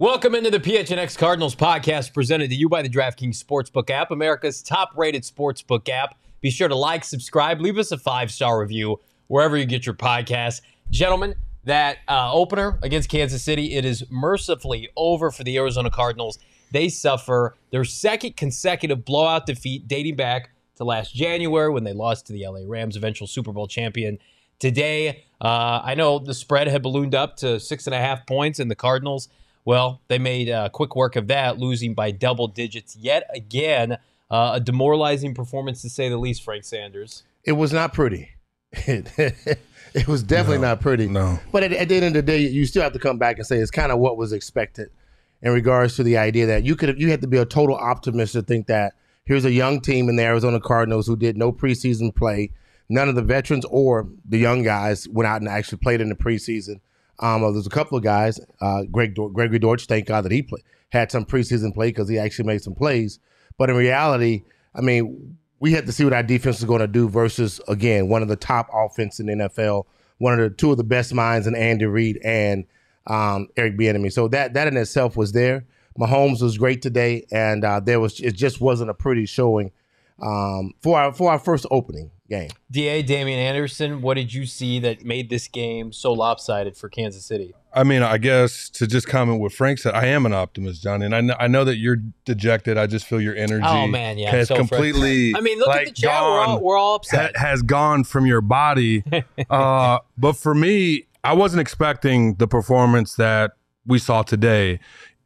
Welcome into the PHNX Cardinals podcast presented to you by the DraftKings Sportsbook app, America's top-rated sportsbook app. Be sure to like, subscribe, leave us a 5-star review wherever you get your podcasts. Gentlemen, that opener against Kansas City, it is mercifully over for the Arizona Cardinals. They suffer their second consecutive blowout defeat dating back to last January when they lost to the LA Rams, eventual Super Bowl champion. Today, I know the spread had ballooned up to 6.5 points, and the Cardinals, well, they made quick work of that, losing by double digits yet again. A demoralizing performance, to say the least, Frank Sanders. It was not pretty. It was definitely not pretty. No. But at the end of the day, you still have to come back and say it's kind of what was expected in regards to the idea that you had to be a total optimist to think that here's a young team in the Arizona Cardinals who did no preseason play. None of the veterans or the young guys went out and actually played in the preseason. There's a couple of guys, Gregory Dortch, thank God that he had some preseason play because he actually made some plays. But in reality, I mean, we had to see what our defense is going to do versus, again, one of the top offenses in the NFL, two of the best minds in Andy Reid and Eric Bieniemy. So that in itself was there. Mahomes was great today, and it just wasn't a pretty showing for our first opening game. D.A., Damian Anderson, what did you see that made this game so lopsided for Kansas City? I mean, I guess to just comment what Frank said, I am an optimist, Johnny, and I know that you're dejected. I just feel your energy. Oh, man, yeah. Has so completely, I mean, look at the chat. We're all upset. Has gone from your body. But for me, I wasn't expecting the performance that we saw today.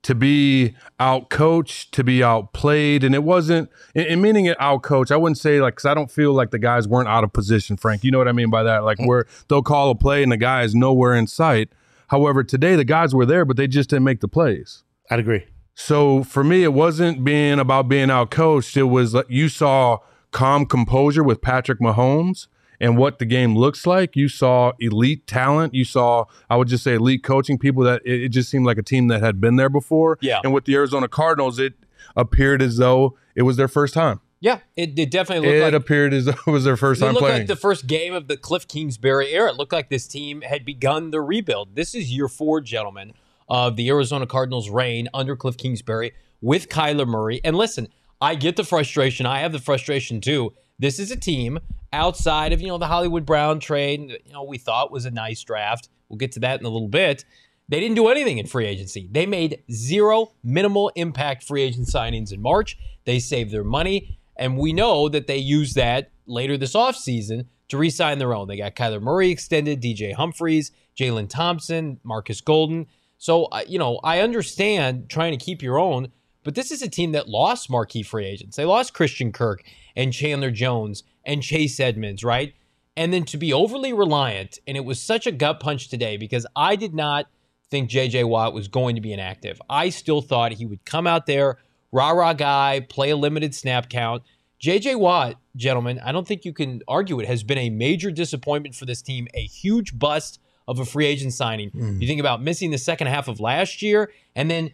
To be outcoached, to be outplayed, and it wasn't. And meaning it outcoached, I wouldn't say because I don't feel like the guys weren't out of position, Frank. You know what I mean by that? Like where they'll call a play and the guy is nowhere in sight. However, today the guys were there, but they just didn't make the plays. I'd agree. So for me, it wasn't about being outcoached. It was like you saw calm composure with Patrick Mahomes and what the game looks like. You saw elite talent. You saw, I would just say, elite coaching, people that it just seemed like a team that had been there before. Yeah. And with the Arizona Cardinals, it appeared as though it was their first time. Yeah, it definitely looked like it appeared as though it was their first time playing. It looked like the first game of the Kliff Kingsbury era. It looked like this team had begun the rebuild. This is year 4, gentlemen, of the Arizona Cardinals' reign under Kliff Kingsbury with Kyler Murray. And listen, I get the frustration. I have the frustration too. This is a team outside of, the Hollywood Brown trade, we thought was a nice draft. We'll get to that in a little bit. They didn't do anything in free agency. They made zero minimal impact free agent signings in March. They saved their money, and we know that they used that later this offseason to re-sign their own. They got Kyler Murray extended, DJ Humphries, Jalen Thompson, Markus Golden. So, I understand trying to keep your own, but this is a team that lost marquee free agents. They lost Christian Kirk and Chandler Jones and Chase Edmonds, right? And then to be overly reliant, and it was such a gut punch today because I did not think J.J. Watt was going to be inactive. I still thought he would come out there, rah-rah guy, play a limited snap count. J.J. Watt, gentlemen, I don't think you can argue it, has been a major disappointment for this team, a huge bust of a free agent signing. You think about missing the second half of last year and then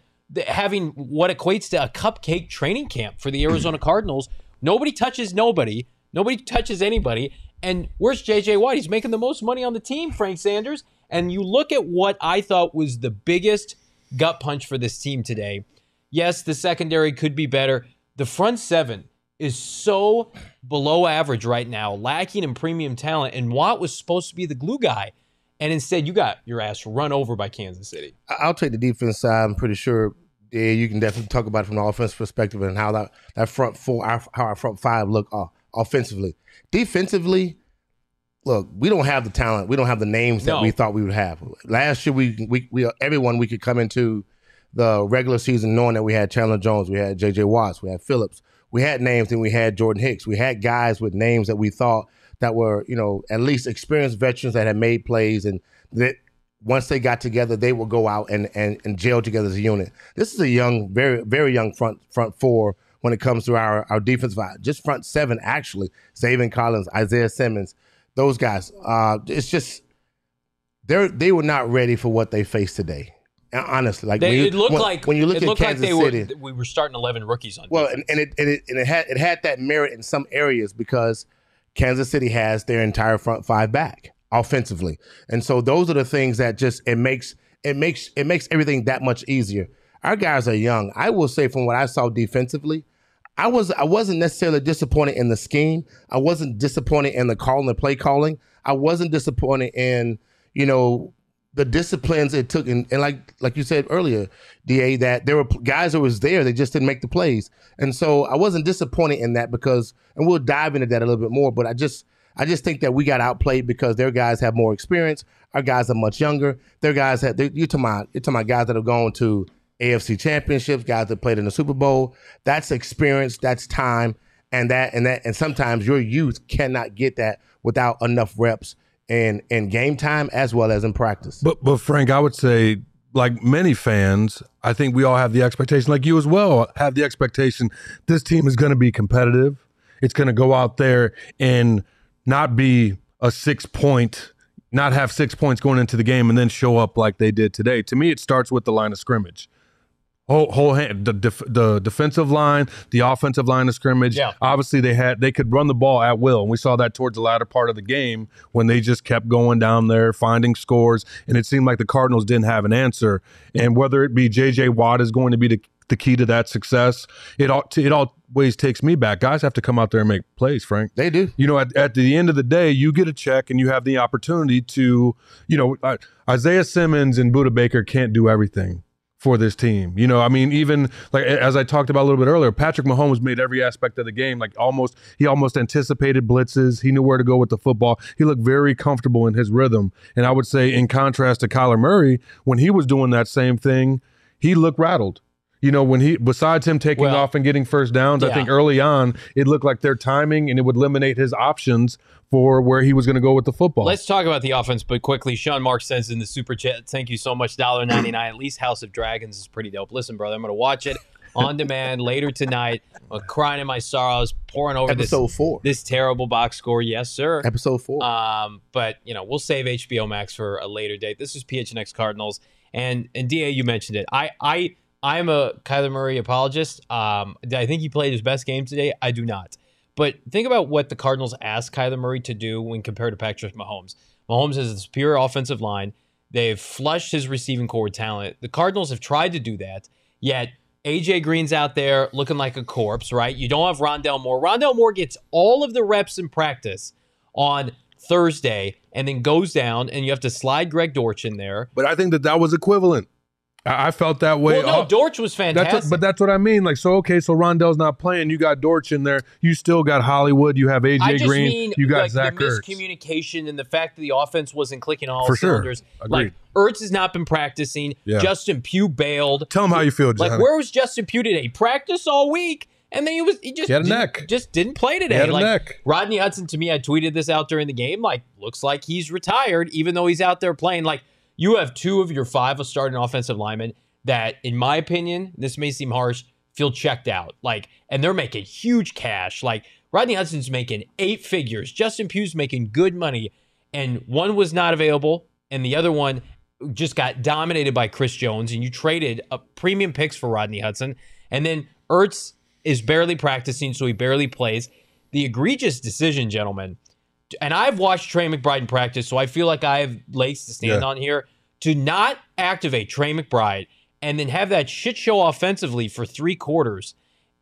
having what equates to a cupcake training camp for the Arizona Cardinals. Nobody touches nobody. Nobody touches anybody. And where's J.J. Watt? He's making the most money on the team, Frank Sanders. And you look at what I thought was the biggest gut punch for this team today. Yes, the secondary could be better. The front seven is so below average right now, lacking in premium talent. And Watt was supposed to be the glue guy. And instead, you got your ass run over by Kansas City. I'll take the defense side. I'm pretty sure you can definitely talk about it from the offense perspective and how that front four, how our front five look offensively. Defensively, look, we don't have the talent. We don't have the names that we thought we would have. Last year, we could come into the regular season knowing that we had Chandler Jones, we had J.J. Watts, we had Phillips. We had names, and we had Jordan Hicks. We had guys with names that we thought that were, at least experienced veterans that had made plays, and that once they got together, they would go out and gel together as a unit. This is a young, very, very young front four when it comes to our defensive line. Just front seven, actually. Zaven Collins, Isaiah Simmons, those guys. It's just they were not ready for what they faced today. Honestly, we were starting 11 rookies on defense. Well, and it had that merit in some areas because Kansas City has their entire front five back offensively, and so those are the things that just it makes everything that much easier. Our guys are young. I will say from what I saw defensively, I wasn't necessarily disappointed in the scheme. I wasn't disappointed in the call and the play calling. I wasn't disappointed in, you know, the disciplines it took. And like you said earlier, DA, that there were guys that was there. They just didn't make the plays. And so I wasn't disappointed in that because, and we'll dive into that a little bit more, but I just think that we got outplayed because their guys have more experience. Our guys are much younger. Their guys have, you're talking about guys that have gone to AFC championships, guys that played in the Super Bowl. That's experience, that's time, and sometimes your youth cannot get that without enough reps in game time as well as in practice. But Frank, I would say, like many fans, I think we all have the expectation, like you as well, have the expectation this team is going to be competitive. It's going to go out there and not be a 6-point, not have 6 points going into the game and then show up like they did today. To me, it starts with the line of scrimmage. Whole hand, the defensive line, the offensive line of scrimmage. Yeah. Obviously, they could run the ball at will, and we saw that towards the latter part of the game when they just kept going down there, finding scores, and it seemed like the Cardinals didn't have an answer. And whether it be J.J. Watt is going to be the key to that success, it always takes me back. Guys have to come out there and make plays, Frank. They do. You know, at the end of the day, you get a check and you have the opportunity to, you know, Isaiah Simmons and Budda Baker can't do everything for this team. You know, I mean, even like as I talked about a little bit earlier, Patrick Mahomes made every aspect of the game. Like he almost anticipated blitzes. He knew where to go with the football. He looked very comfortable in his rhythm. And I would say in contrast to Kyler Murray, when he was doing that same thing, he looked rattled. You know, when he, besides him taking off and getting first downs, yeah. I think early on, it looked like their timing and it would eliminate his options for where he was going to go with the football. Let's talk about the offense, but quickly, Sean Mark sends in the super chat. Thank you so much, $1.99. At least House of Dragons is pretty dope. Listen, brother, I'm going to watch it on demand later tonight. I'm crying in my sorrows, pouring over this terrible box score. Yes, sir. Episode 4. But, you know, we'll save HBO Max for a later date. This is PHNX Cardinals. And DA, you mentioned it. I'm a Kyler Murray apologist. I think he played his best game today. I do not. But think about what the Cardinals asked Kyler Murray to do when compared to Patrick Mahomes. Mahomes has a superior offensive line. They've flushed his receiving core talent. The Cardinals have tried to do that, yet A.J. Green's out there looking like a corpse, right? You don't have Rondale Moore. Rondale Moore gets all of the reps in practice on Thursday and then goes down, and you have to slide Greg Dortch in there. But I think that was equivalent. I felt that way. Well, no, Dortch was fantastic. But that's what I mean. Like, so Rondale's not playing. You got Dortch in there. You still got Hollywood. You have AJ Green. You got like Zach Ertz. The miscommunication and the fact that the offense wasn't clicking all cylinders. Sure. Like, Ertz has not been practicing. Yeah. Justin Pugh bailed. Tell him how you feel, John. Like, where was Justin Pugh today? Practice all week. And then he just didn't play today. He had a neck. Rodney Hudson, to me, I tweeted this out during the game. Like, looks like he's retired, even though he's out there playing. Like, you have 2 of your 5 starting offensive linemen that, in my opinion, this may seem harsh, feel checked out. Like, and they're making huge cash. Like, Rodney Hudson's making 8 figures. Justin Pugh's making good money. And one was not available, and the other one just got dominated by Chris Jones, and you traded up premium picks for Rodney Hudson. And then Ertz is barely practicing, so he barely plays. The egregious decision, gentlemen, and I've watched Trey McBride in practice, so I feel like I have legs to stand on here, to not activate Trey McBride and then have that shit show offensively for 3 quarters.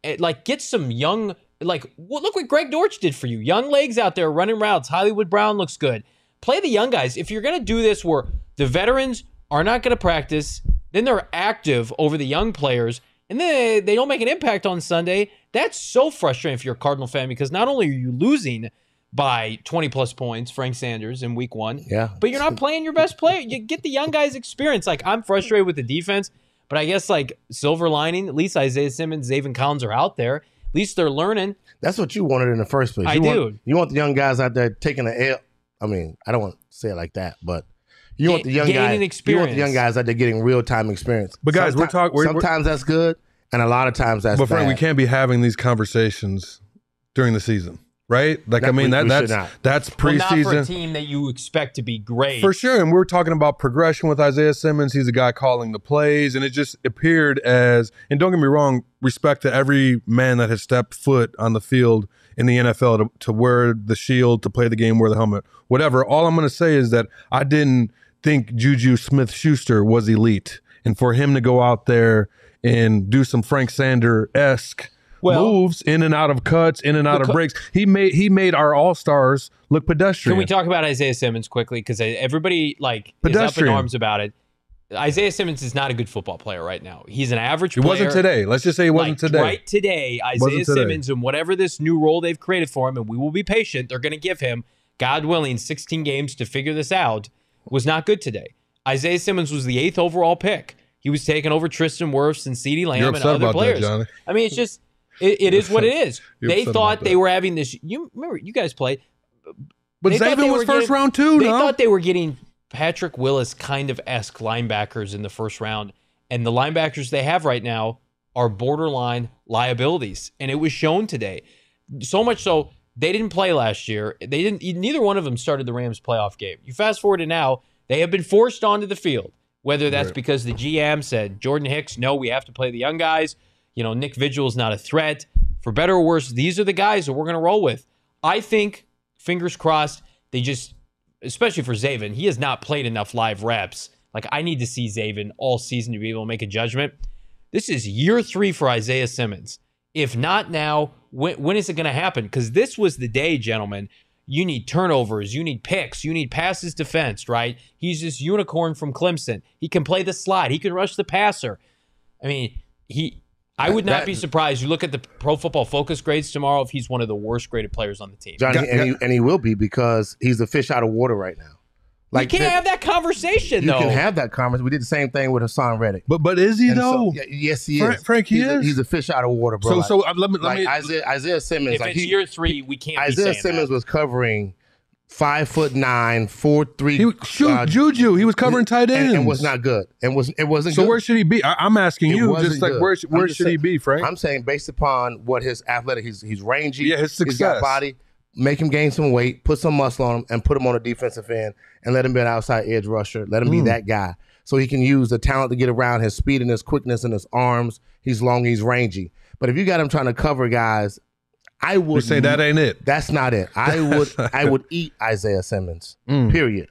It, like, get some young, like, well, look what Greg Dortch did for you. Young legs out there running routes. Hollywood Brown looks good. Play the young guys. If you're going to do this where the veterans are not going to practice, then they're active over the young players, and then they don't make an impact on Sunday, that's so frustrating if you're a Cardinal fan, because not only are you losing by 20-plus points, Frank Sanders, in week 1. Yeah. But you're not playing your best player. You get the young guys' experience. Like, I'm frustrated with the defense, but I guess, like, silver lining, at least Isaiah Simmons, Zaven Collins are out there. At least they're learning. That's what you wanted in the first place. You want the young guys out there taking the L. I mean, I don't want to say it like that, but you want the young guys out there getting real-time experience. But, guys, sometimes that's good, and a lot of times that's bad. But, Frank, we can't be having these conversations during the season. Right? Like, I mean, that's preseason. Well, not for a team that you expect to be great. For sure. And we're talking about progression with Isaiah Simmons. He's a guy calling the plays. And it just appeared as, and don't get me wrong, respect to every man that has stepped foot on the field in the NFL to wear the shield, to play the game, wear the helmet, whatever. All I'm going to say is that I didn't think Juju Smith-Schuster was elite. And for him to go out there and do some Frank Sanders-esque moves in and out of cuts, in and out of breaks. He made our all-stars look pedestrian. Can we talk about Isaiah Simmons quickly? Because everybody is up in arms about it. Isaiah Simmons is not a good football player right now. He's an average player. He wasn't today. Let's just say he wasn't today. Right today, Isaiah Simmons and whatever this new role they've created for him, and we will be patient, they're going to give him, God willing, 16 games to figure this out, was not good today. Isaiah Simmons was the 8th overall pick. He was taken over Tristan Wirfs and CeeDee Lamb and other players. That, Johnny. I mean, it's just, it is what it is. They thought they were having this. You remember, you guys played. But Zaven was first round too. They thought they were getting Patrick Willis kind of esque linebackers in the first round, and the linebackers they have right now are borderline liabilities, and it was shown today. So much so they didn't play last year. They didn't. Neither one of them started the Rams playoff game. You fast forward to now, they have been forced onto the field. Whether that's because the GM said Jordan Hicks, no, we have to play the young guys. You know, Nick Vigil's not a threat. For better or worse, these are the guys that we're going to roll with. I think, fingers crossed, they just. Especially for Zaven, he has not played enough live reps. I need to see Zaven all season to be able to make a judgment. This is year 3 for Isaiah Simmons. If not now, when is it going to happen? Because this was the day, gentlemen. You need turnovers. You need picks. You need passes defense, right? He's this unicorn from Clemson. He can play the slide. He can rush the passer. I mean, I would not be surprised. You look at the Pro Football Focus grades tomorrow if he's one of the worst graded players on the team. Johnny, and he will be, because he's a fish out of water right now. You can't have that conversation, though. You can have that conversation. We did the same thing with Hassan Reddick. But is he, though? So, yes, he is. Frank, he is? He's a fish out of water, bro. So let me Isaiah Simmons. If it's year 3, we can't be saying that. Isaiah Simmons was covering 5'9", 4'3". Juju, he was covering tight ends and was not good. And wasn't good. So where should he be? I'm asking you, just like where should he be, Frank? I'm saying based upon what his athletic, he's rangy. Yeah, his success. He's got body. Make him gain some weight, put some muscle on him, and put him on a defensive end, and let him be an outside edge rusher. Let him be that guy, so he can use the talent to get around his speed and his quickness and his arms. He's long, he's rangy. But if you got him trying to cover guys. I would say that ain't it. That's not it. I would eat Isaiah Simmons. Period.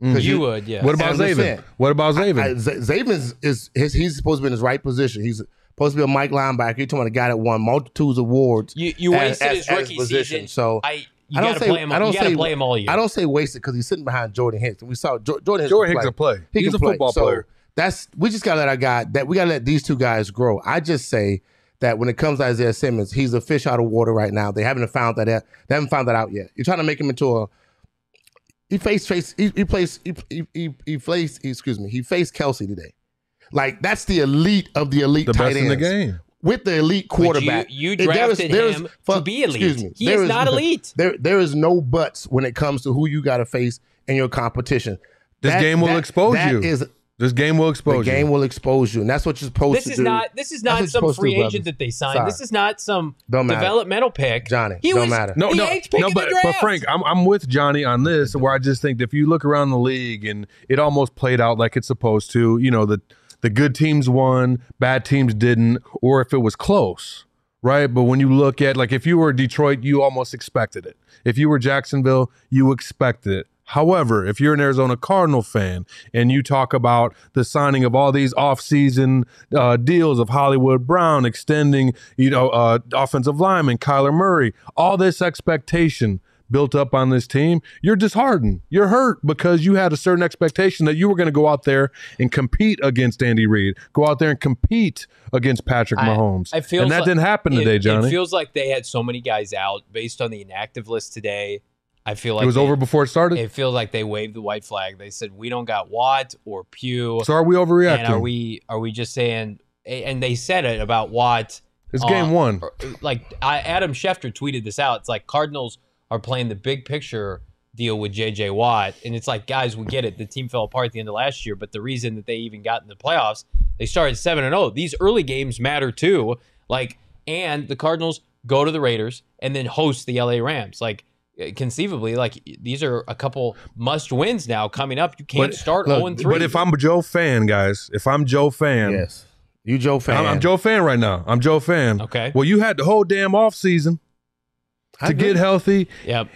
You would, yeah. What about Zaven? Zaven he's supposed to be in his right position. He's supposed to be a Mike linebacker. You're talking about a guy that won multitudes of awards. You wasted his rookie season. So you got to play him all year. I don't say wasted because he's sitting behind Jordan Hicks. We saw Jordan Hicks can play. He's a football player. We just got to let our guy. We got to let these two guys grow. I just say that when it comes to Isaiah Simmons, he's a fish out of water right now. They haven't found that out yet. You're trying to make him into a he faced Kelsey today. That's the elite of the elite tight ends. The best in the game. With the elite quarterback. You drafted him to be elite. Excuse me, he is not elite. There is no buts when it comes to who you got to face in your competition. This game will expose you. This game will expose you. The game will expose you, and that's what you're supposed to do. This is not some free agent that they signed. Sorry. This is not some developmental pick. Johnny, don't matter. But Frank, I'm with Johnny on this, where I just think that if you look around the league, and it almost played out like it's supposed to, the good teams won, bad teams didn't, or if it was close, right? But when you look at, if you were Detroit, you almost expected it. If you were Jacksonville, you expected it. However, if you're an Arizona Cardinal fan and you talk about the signing of all these offseason deals of Hollywood Brown, extending, offensive lineman, Kyler Murray, all this expectation built up on this team, you're disheartened. You're hurt because you had a certain expectation that you were going to go out there and compete against Andy Reid, go out there and compete against Patrick Mahomes. And that didn't happen today, Johnny. It feels like they had so many guys out based on the inactive list today. I feel like it was over before it started. It feels like they waved the white flag. They said we don't got Watt or Pugh. So are we overreacting? And are we just saying? And they said it about Watt. It's game one. Adam Schefter tweeted this out. It's Cardinals are playing the big picture deal with J.J. Watt, and it's guys, we get it. The team fell apart at the end of last year, but the reason that they even got in the playoffs, they started 7-0. These early games matter too. And the Cardinals go to the Raiders and then host the LA Rams. Conceivably, these are a couple must wins now coming up. You can't start 0-3. But if I'm a Joe fan, guys, yes, you Joe fan. I'm Joe fan right now. I'm Joe fan. Okay. Well, you had the whole damn off season to get healthy. Yep.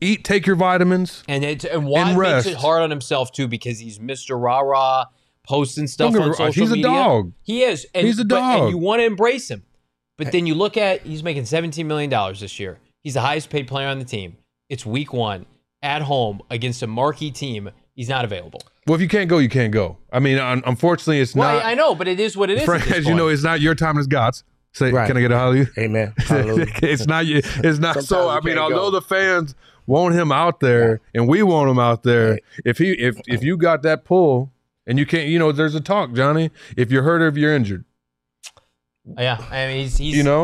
Eat, take your vitamins, and Watt makes it hard on himself too because he's Mr. Rah Rah. posting stuff on social media. He's a dog. He is. And, he's a dog. And you want to embrace him. But then you look at, he's making $17 million this year. He's the highest paid player on the team. It's week one at home against a marquee team. He's not available. Well, if you can't go, you can't go. I mean, unfortunately, it's not. Well, I know, but it is what it is. Frank, as you know, it's not your time, it's God's. Say, right. Can I get a hallelujah? Amen. Hallelujah. It's not. So, I mean, although the fans want him out there and we want him out there, if you got that pull and you can't, there's a talk, Johnny. If you're hurt or if you're injured. Yeah, I mean,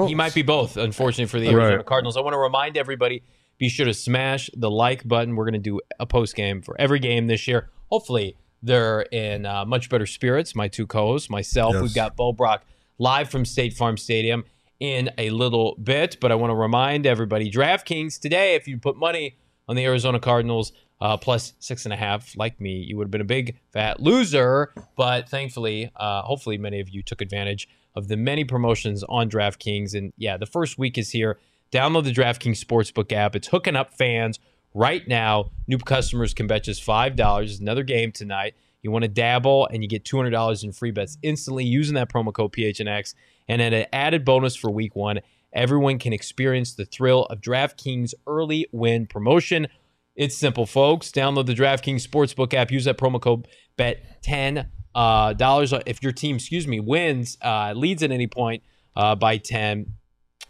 he might be both, unfortunately, for the Arizona Cardinals. I want to remind everybody, be sure to smash the like button. We're going to do a post game for every game this year. Hopefully, they're in much better spirits, my two co-hosts, myself. Yes. We've got Bo Brock live from State Farm Stadium in a little bit, but I want to remind everybody, DraftKings today, if you put money on the Arizona Cardinals plus 6.5, like me, you would have been a big, fat loser, but thankfully, hopefully many of you took advantage of the many promotions on DraftKings. And yeah, the first week is here. Download the DraftKings Sportsbook app. It's hooking up fans right now. New customers can bet just $5. There's another game tonight. You want to dabble and you get $200 in free bets instantly using that promo code PHNX. And at an added bonus for week one, everyone can experience the thrill of DraftKings early win promotion. It's simple, folks. Download the DraftKings Sportsbook app. Use that promo code BET10. If your team, wins, leads at any point by 10,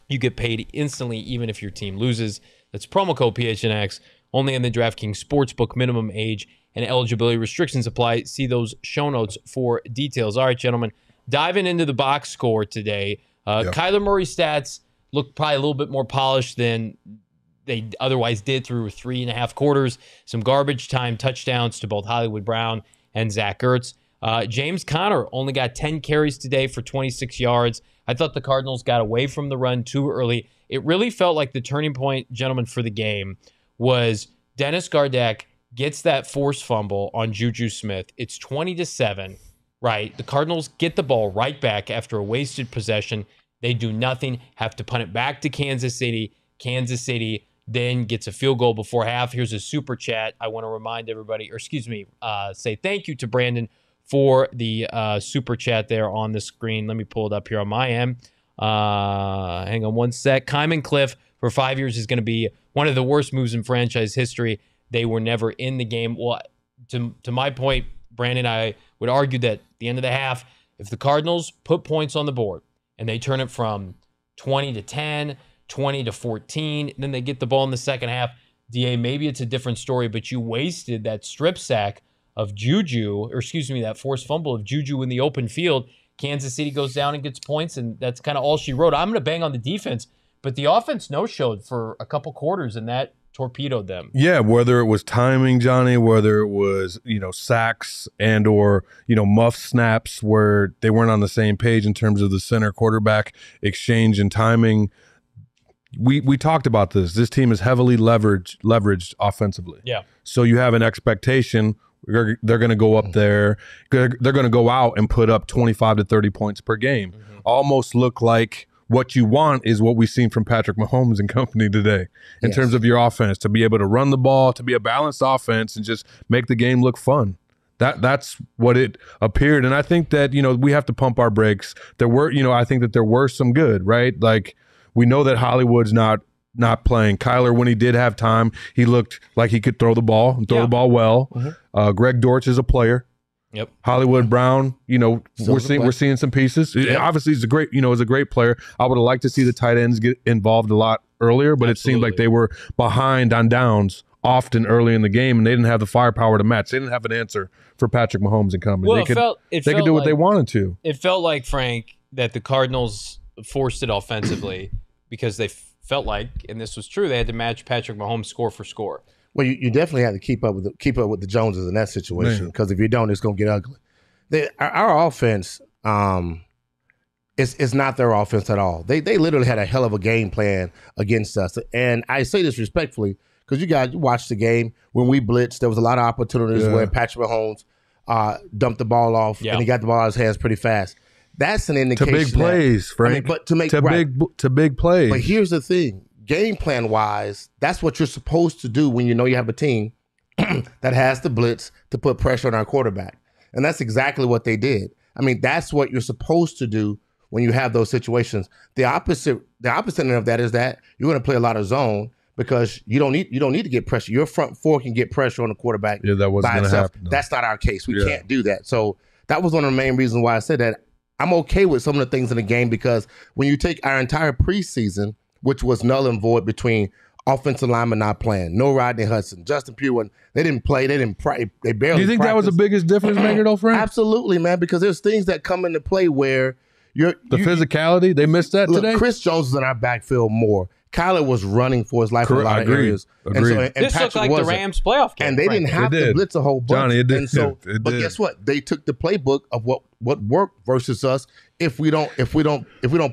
you get paid instantly, even if your team loses. That's promo code PHNX. Only on the DraftKings Sportsbook. Minimum age and eligibility restrictions apply. See those show notes for details. All right, gentlemen, diving into the box score today. Kyler Murray's stats look probably a little bit more polished than they otherwise did through 3.5 quarters. Some garbage time touchdowns to both Hollywood Brown and Zach Ertz. James Conner only got 10 carries today for 26 yards. I thought the Cardinals got away from the run too early. It really felt like the turning point, gentlemen, for the game was Dennis Gardeck gets that forced fumble on Juju Smith. It's 20-7, right? The Cardinals get the ball right back after a wasted possession. They do nothing, have to punt it back to Kansas City. Kansas City then gets a field goal before half. Here's a super chat. I want to remind everybody, or excuse me, say thank you to Brandon for the super chat there on the screen. Let me pull it up here on my end. Hang on one sec. Kyman Kliff for 5 years is going to be one of the worst moves in franchise history. They were never in the game. Well, to my point, Brandon, I would argue that at the end of the half, if the Cardinals put points on the board and they turn it from 20-10, 20-14, then they get the ball in the second half, DA, maybe it's a different story, but you wasted that strip sack of Juju, or excuse me, that forced fumble of Juju in the open field. Kansas City goes down and gets points, and that's kind of all she wrote. I'm going to bang on the defense, but the offense no-showed for a couple quarters, and that torpedoed them. Yeah, whether it was timing, Johnny, whether it was, sacks and or, muff snaps where they weren't on the same page in terms of the center quarterback exchange and timing. We talked about this. This team is heavily leveraged offensively. Yeah. So you have an expectation they're going to go up there. They're going to go out and put up 25 to 30 points per game. Mm-hmm. Almost look like what you want is what we've seen from Patrick Mahomes and company today in terms of your offense, to be able to run the ball, to be a balanced offense and just make the game look fun. That's what it appeared. And I think that, we have to pump our brakes. There were, I think that there were some good, right? Like we know that Hollywood's not playing. Kyler, when he did have time, he looked like he could throw the ball and throw the ball well. Mm-hmm. Greg Dortch is a player. Yep. Hollywood Brown, we're seeing some pieces. Yep. Obviously, he's a great, is a great player. I would have liked to see the tight ends get involved a lot earlier, but Absolutely. It seemed like they were behind on downs often early in the game, and they didn't have the firepower to match. They didn't have an answer for Patrick Mahomes and company. Well, they could do what they wanted to. It felt like, Frank, that the Cardinals forced it offensively because they felt like, and this was true, they had to match Patrick Mahomes score for score. Well, you definitely have to keep up with the Joneses in that situation, because if you don't, it's going to get ugly. Our offense, it's not their offense at all. They literally had a hell of a game plan against us, and I say this respectfully because you guys watched the game when we blitzed. There was a lot of opportunities where Patrick Mahomes dumped the ball off and he got the ball out of his hands pretty fast. That's an indication to big plays, Frank. I mean, but to big plays. But here's the thing, game plan wise, that's what you're supposed to do when you have a team that has the blitz to put pressure on our quarterback. And that's exactly what they did. I mean, that's what you're supposed to do when you have those situations. The opposite end of that is that you're going to play a lot of zone because you don't need to get pressure. Your front four can get pressure on the quarterback by itself. Happen, no. That's not our case. We can't do that. So that was one of the main reasons why I said that. I'm okay with some of the things in the game because when you take our entire preseason, which was null and void between offensive linemen not playing, no Rodney Hudson, Justin Pugh, they didn't play, they barely. Do you think practiced. That was the biggest difference maker though, Frank? Absolutely, man, because there's things that come into play where the physicality, they missed that today? Chris Jones is in our backfield more. Kyler was running for his life in a lot of areas. And so, and this Patrick looked like wasn't. The Rams playoff game. And they didn't have to blitz a whole bunch. Johnny, it did. And so, it but did. Guess what? They took the playbook of what worked versus us if we don't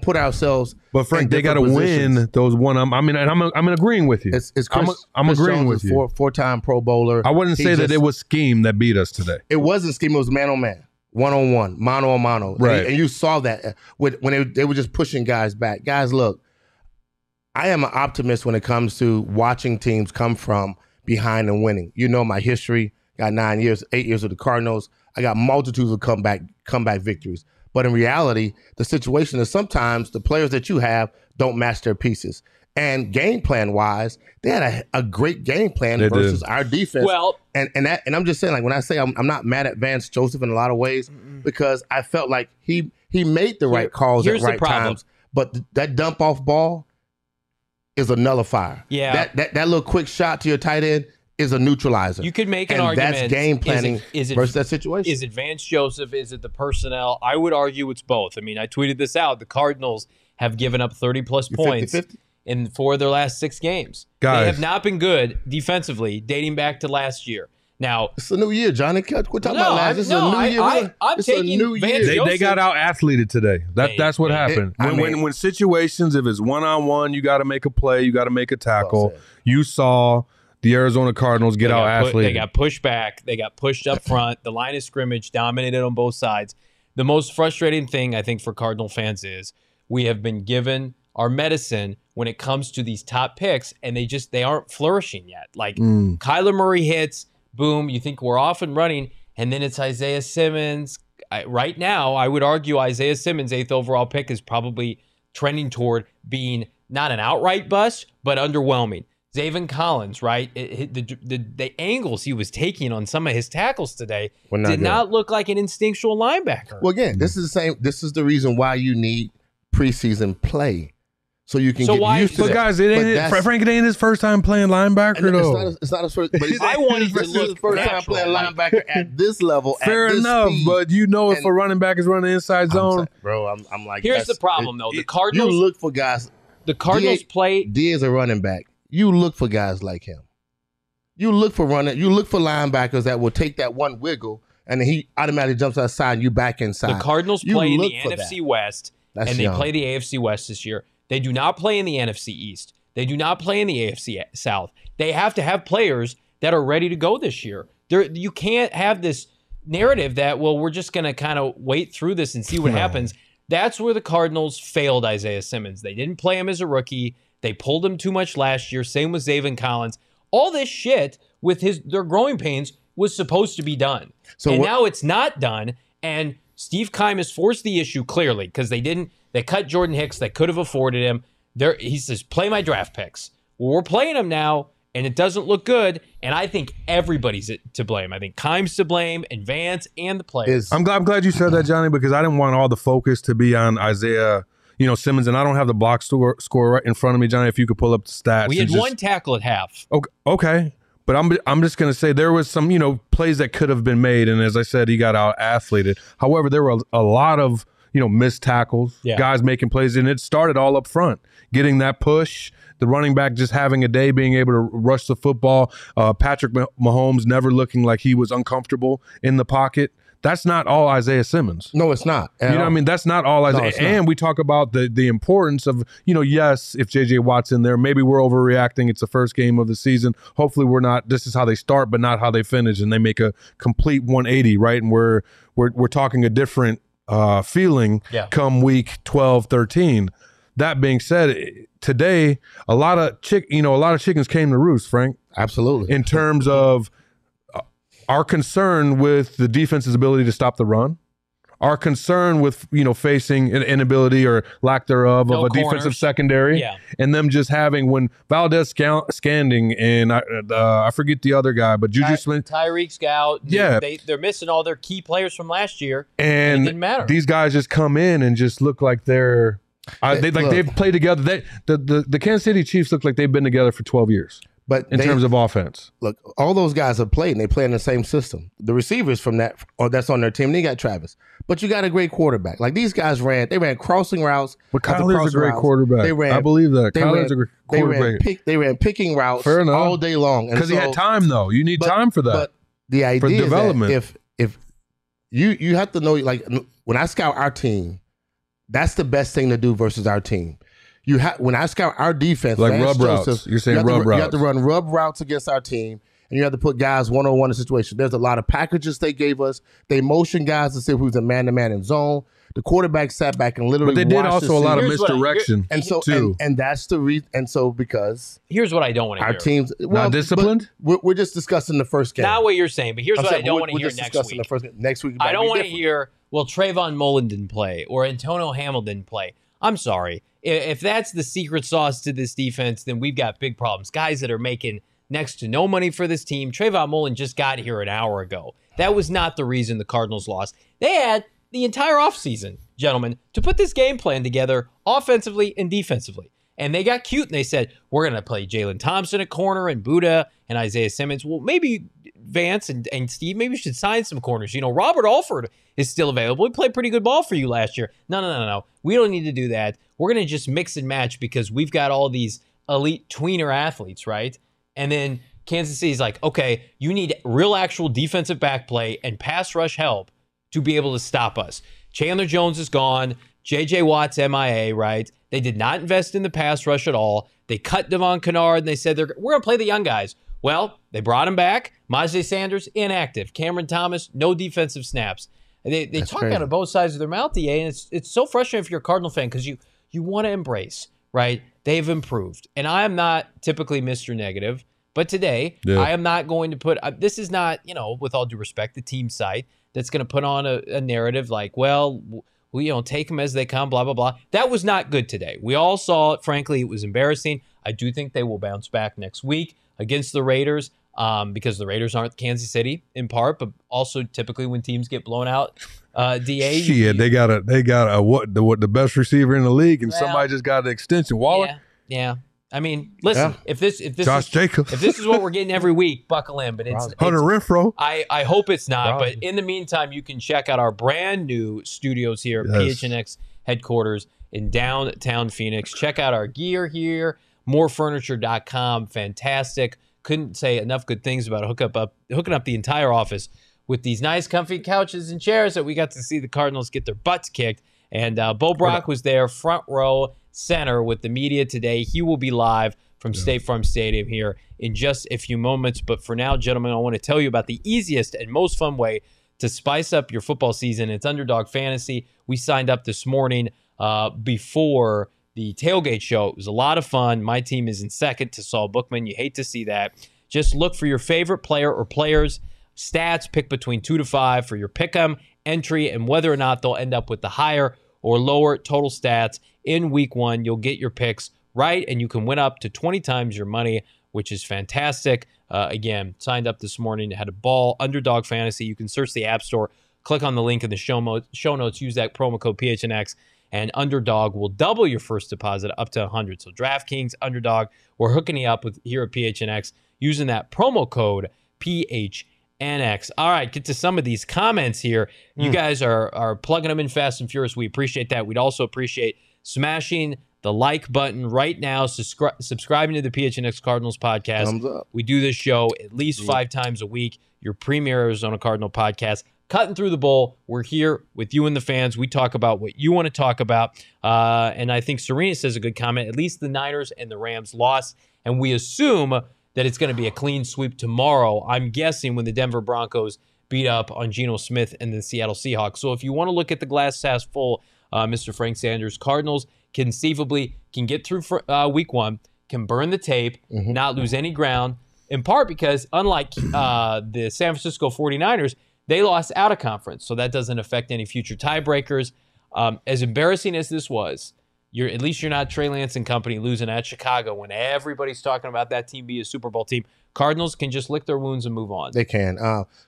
put ourselves. But Frank, they got to win those one. I mean, I'm agreeing with you. It's Chris, I'm Chris agreeing Jones with you. Four-time Pro Bowler. I wouldn't say that it was scheme that beat us today. It wasn't scheme. It was man on man. One-on-one, mano-a-mano. Right. And you saw that when they were just pushing guys back. Guys, look, I am an optimist when it comes to watching teams come from behind and winning. You know my history. Got 8 years with the Cardinals. I got multitudes of comeback victories. But in reality, the situation is sometimes the players that you have don't match their pieces. And game plan-wise, they had a great game plan versus our defense. Well, and I'm just saying, like, when I say I'm not mad at Vance Joseph in a lot of ways because I felt like he made the right calls at right times. But that dump-off ball is a nullifier. Yeah. That little quick shot to your tight end is a neutralizer. You could make an argument. That's game planning versus that situation. Is it Vance Joseph? Is it the personnel? I would argue it's both. I mean, I tweeted this out. The Cardinals have given up 30-plus points. 50-50? In four of their last six games. Guys. They have not been good defensively dating back to last year. Now it's a new year, Johnny. Quit talking about last. It's a new year. I'm taking new year. They got out athleted today. That's what happened. When situations, if it's one-on-one, you got to make a play. You got to make a tackle. You saw the Arizona Cardinals get out athleted. They got pushed back. They got pushed up front. The line of scrimmage dominated on both sides. The most frustrating thing I think for Cardinal fans is we have been given our medicine when it comes to these top picks, and they aren't flourishing yet. Like Kyler Murray hits, boom, you think we're off and running, and then it's Isaiah Simmons. Right now, I would argue Isaiah Simmons' 8th overall pick is probably trending toward being not an outright bust, but underwhelming. Zaven Collins, right? The angles he was taking on some of his tackles today did not look like an instinctual linebacker. Well, again, this is the same. This is the reason why you need preseason play. So you can get used to it. But guys, Frank, it ain't his first time playing linebacker, though. It's not his first. But I wanted to look his first time playing linebacker at this level. Fair enough, but you know, if a running back is running the inside zone, bro, I'm like, here's the problem though. The Cardinals look for guys. The Cardinals play. D is a running back. You look for guys like him. You look for linebackers that will take that one wiggle, and then he automatically jumps outside, and you back inside. The Cardinals play in the NFC West, and they play the AFC West this year. They do not play in the NFC East. They do not play in the AFC South. They have to have players that are ready to go this year. You can't have this narrative that, well, we're just going to kind of wait through this and see what happens. That's where the Cardinals failed Isaiah Simmons. They didn't play him as a rookie. They pulled him too much last year. Same with Zaven Collins. All this shit with their growing pains was supposed to be done. And now it's not done. And Steve Keim has forced the issue clearly because they cut Jordan Hicks. They could have afforded him. He says, play my draft picks. Well, we're playing him now, and it doesn't look good. And I think everybody's to blame. I think Keim's to blame, and Vance, and the players. I'm glad you said that, Johnny, because I didn't want all the focus to be on Isaiah Simmons, and I don't have the block score right in front of me, Johnny, if you could pull up the stats. We had one tackle at half. Okay. But I'm just going to say there was some, plays that could have been made. And as I said, he got out-athleted. However, there were a lot of, missed tackles, guys making plays. And it started all up front, getting that push, the running back just having a day, being able to rush the football. Patrick Mahomes never looking like he was uncomfortable in the pocket. That's not all Isaiah Simmons. No, it's not. You know what I mean? That's not all Isaiah. No, and we talk about the importance of, yes, if J.J. Watt's in there, maybe we're overreacting. It's the first game of the season. Hopefully we're not. This is how they start, but not how they finish, and they make a complete 180, right? And we're talking a different feeling come week 12, 13. That being said, today a lot of chickens came to roost, Frank. Absolutely. In terms of our concern with the defense's ability to stop the run, our concern with, you know, facing an inability or lack thereof of a defensive secondary, and them just having when Valdez Scandling and I forget the other guy, but Juju Smith, Tyreek Scout, they're missing all their key players from last year, and it didn't matter. These guys just come in and just look like they're they've played together. The Kansas City Chiefs look like they've been together for 12 years. But in terms of offense, look, all those guys have played, and they play in the same system. The receivers from that, or that's on their team, they got Travis. But you got a great quarterback. Like these guys ran crossing routes. But Kyler's a great quarterback. I believe that. Kyler's a great quarterback. They ran picking routes all day long. Because he had time, though. You need time for that. But the idea for development. Is that if you have to know, like when I scout our team, that's the best thing to do versus our team. When I scout our defense, like Vance Joseph, routes. You're saying routes. You have to run rub routes against our team, and you have to put guys one-on-one in situation. There's a lot of packages they gave us. They motioned guys to see who's a man-to-man in zone. The quarterback sat back and literally. But they did also a lot of misdirection, too. And that's the reason. And so because here's what I don't want to hear. Our team's not disciplined. We're just discussing the first game. Not what you're saying, but here's what I don't want to hear next week. Next week, I don't want to hear. Well, Trayvon Mullen didn't play, or Antonio Hamilton didn't play. I'm sorry. If that's the secret sauce to this defense, then we've got big problems. Guys that are making next to no money for this team. Trayvon Mullen just got here an hour ago. That was not the reason the Cardinals lost. They had the entire offseason, gentlemen, to put this game plan together offensively and defensively. And they got cute and they said, we're going to play Jalen Thompson at corner and Buddha and Isaiah Simmons. Well, maybe Vance and Steve, maybe you should sign some corners. You know, Robert Alford is still available. He played pretty good ball for you last year. No. We don't need to do that. We're going to just mix and match because we've got all these elite tweener athletes, right? And then Kansas City's like, okay, you need real actual defensive back play and pass rush help to be able to stop us. Chandler Jones is gone. J.J. Watt's MIA, right? They did not invest in the pass rush at all. They cut Devon Kennard and they said, we're going to play the young guys. Well, they brought him back. Majay Sanders, inactive. Cameron Thomas, no defensive snaps. They talk crazy out of both sides of their mouth, DA, and it's so frustrating if you're a Cardinal fan because you want to embrace, right? They've improved. And I am not typically Mr. Negative, but today I am not going to put – this is not, you know, with all due respect, the team site that's going to put on a narrative like, well, you know, take them as they come, blah, blah, blah. That was not good today. We all saw it. Frankly, it was embarrassing. I do think they will bounce back next week against the Raiders because the Raiders aren't Kansas City in part, but also typically when teams get blown out, DA. Shit, they got the best receiver in the league, and somebody just got an extension. Waller? Yeah. I mean, listen, if this Josh Jacobs. If this is what we're getting every week, buckle in. But it's Hunter Renfrow. I hope it's not. Probably. But in the meantime, you can check out our brand new studios here at PHNX headquarters in downtown Phoenix. Check out our gear here, morefurniture.com. Fantastic. Couldn't say enough good things about hooking up the entire office with these nice, comfy couches and chairs that we got to see the Cardinals get their butts kicked. And Bo Brock was there front row center with the media today. He will be live from State Farm Stadium here in just a few moments. But for now, gentlemen, I want to tell you about the easiest and most fun way to spice up your football season. It's Underdog Fantasy. We signed up this morning before the tailgate show. It was a lot of fun. My team is in second to Saul Bookman. You hate to see that. Just look for your favorite player or players' stats. Pick between 2 to 5 for your pick'em entry and whether or not they'll end up with the higher or lower total stats in week one. You'll get your picks right, and you can win up to 20 times your money, which is fantastic. Again, signed up this morning, had a ball, Underdog Fantasy. You can search the App Store, click on the link in the show notes, use that promo code PHNX, and Underdog will double your first deposit up to $100. So DraftKings, Underdog, we're hooking you up with here at PHNX using that promo code PHNX. All right, get to some of these comments here. You guys are plugging them in fast and furious. We appreciate that. We'd also appreciate smashing the like button right now, subscribing to the PHNX Cardinals podcast. Thumbs up. We do this show at least 5 times a week, your premier Arizona Cardinal podcast. Cutting through the bull. We're here with you and the fans. We talk about what you want to talk about. And I think Serena says a good comment. At least the Niners and the Rams lost, and we assume that it's going to be a clean sweep tomorrow, I'm guessing, when the Denver Broncos beat up on Geno Smith and the Seattle Seahawks. So if you want to look at the glass half full, Mr. Frank Sanders, Cardinals conceivably can get through week one, can burn the tape, not lose any ground, in part because unlike the San Francisco 49ers, they lost out of conference, so that doesn't affect any future tiebreakers. As embarrassing as this was, at least you're not Trey Lance and company losing at Chicago when everybody's talking about that team being a Super Bowl team. Cardinals can just lick their wounds and move on. They can.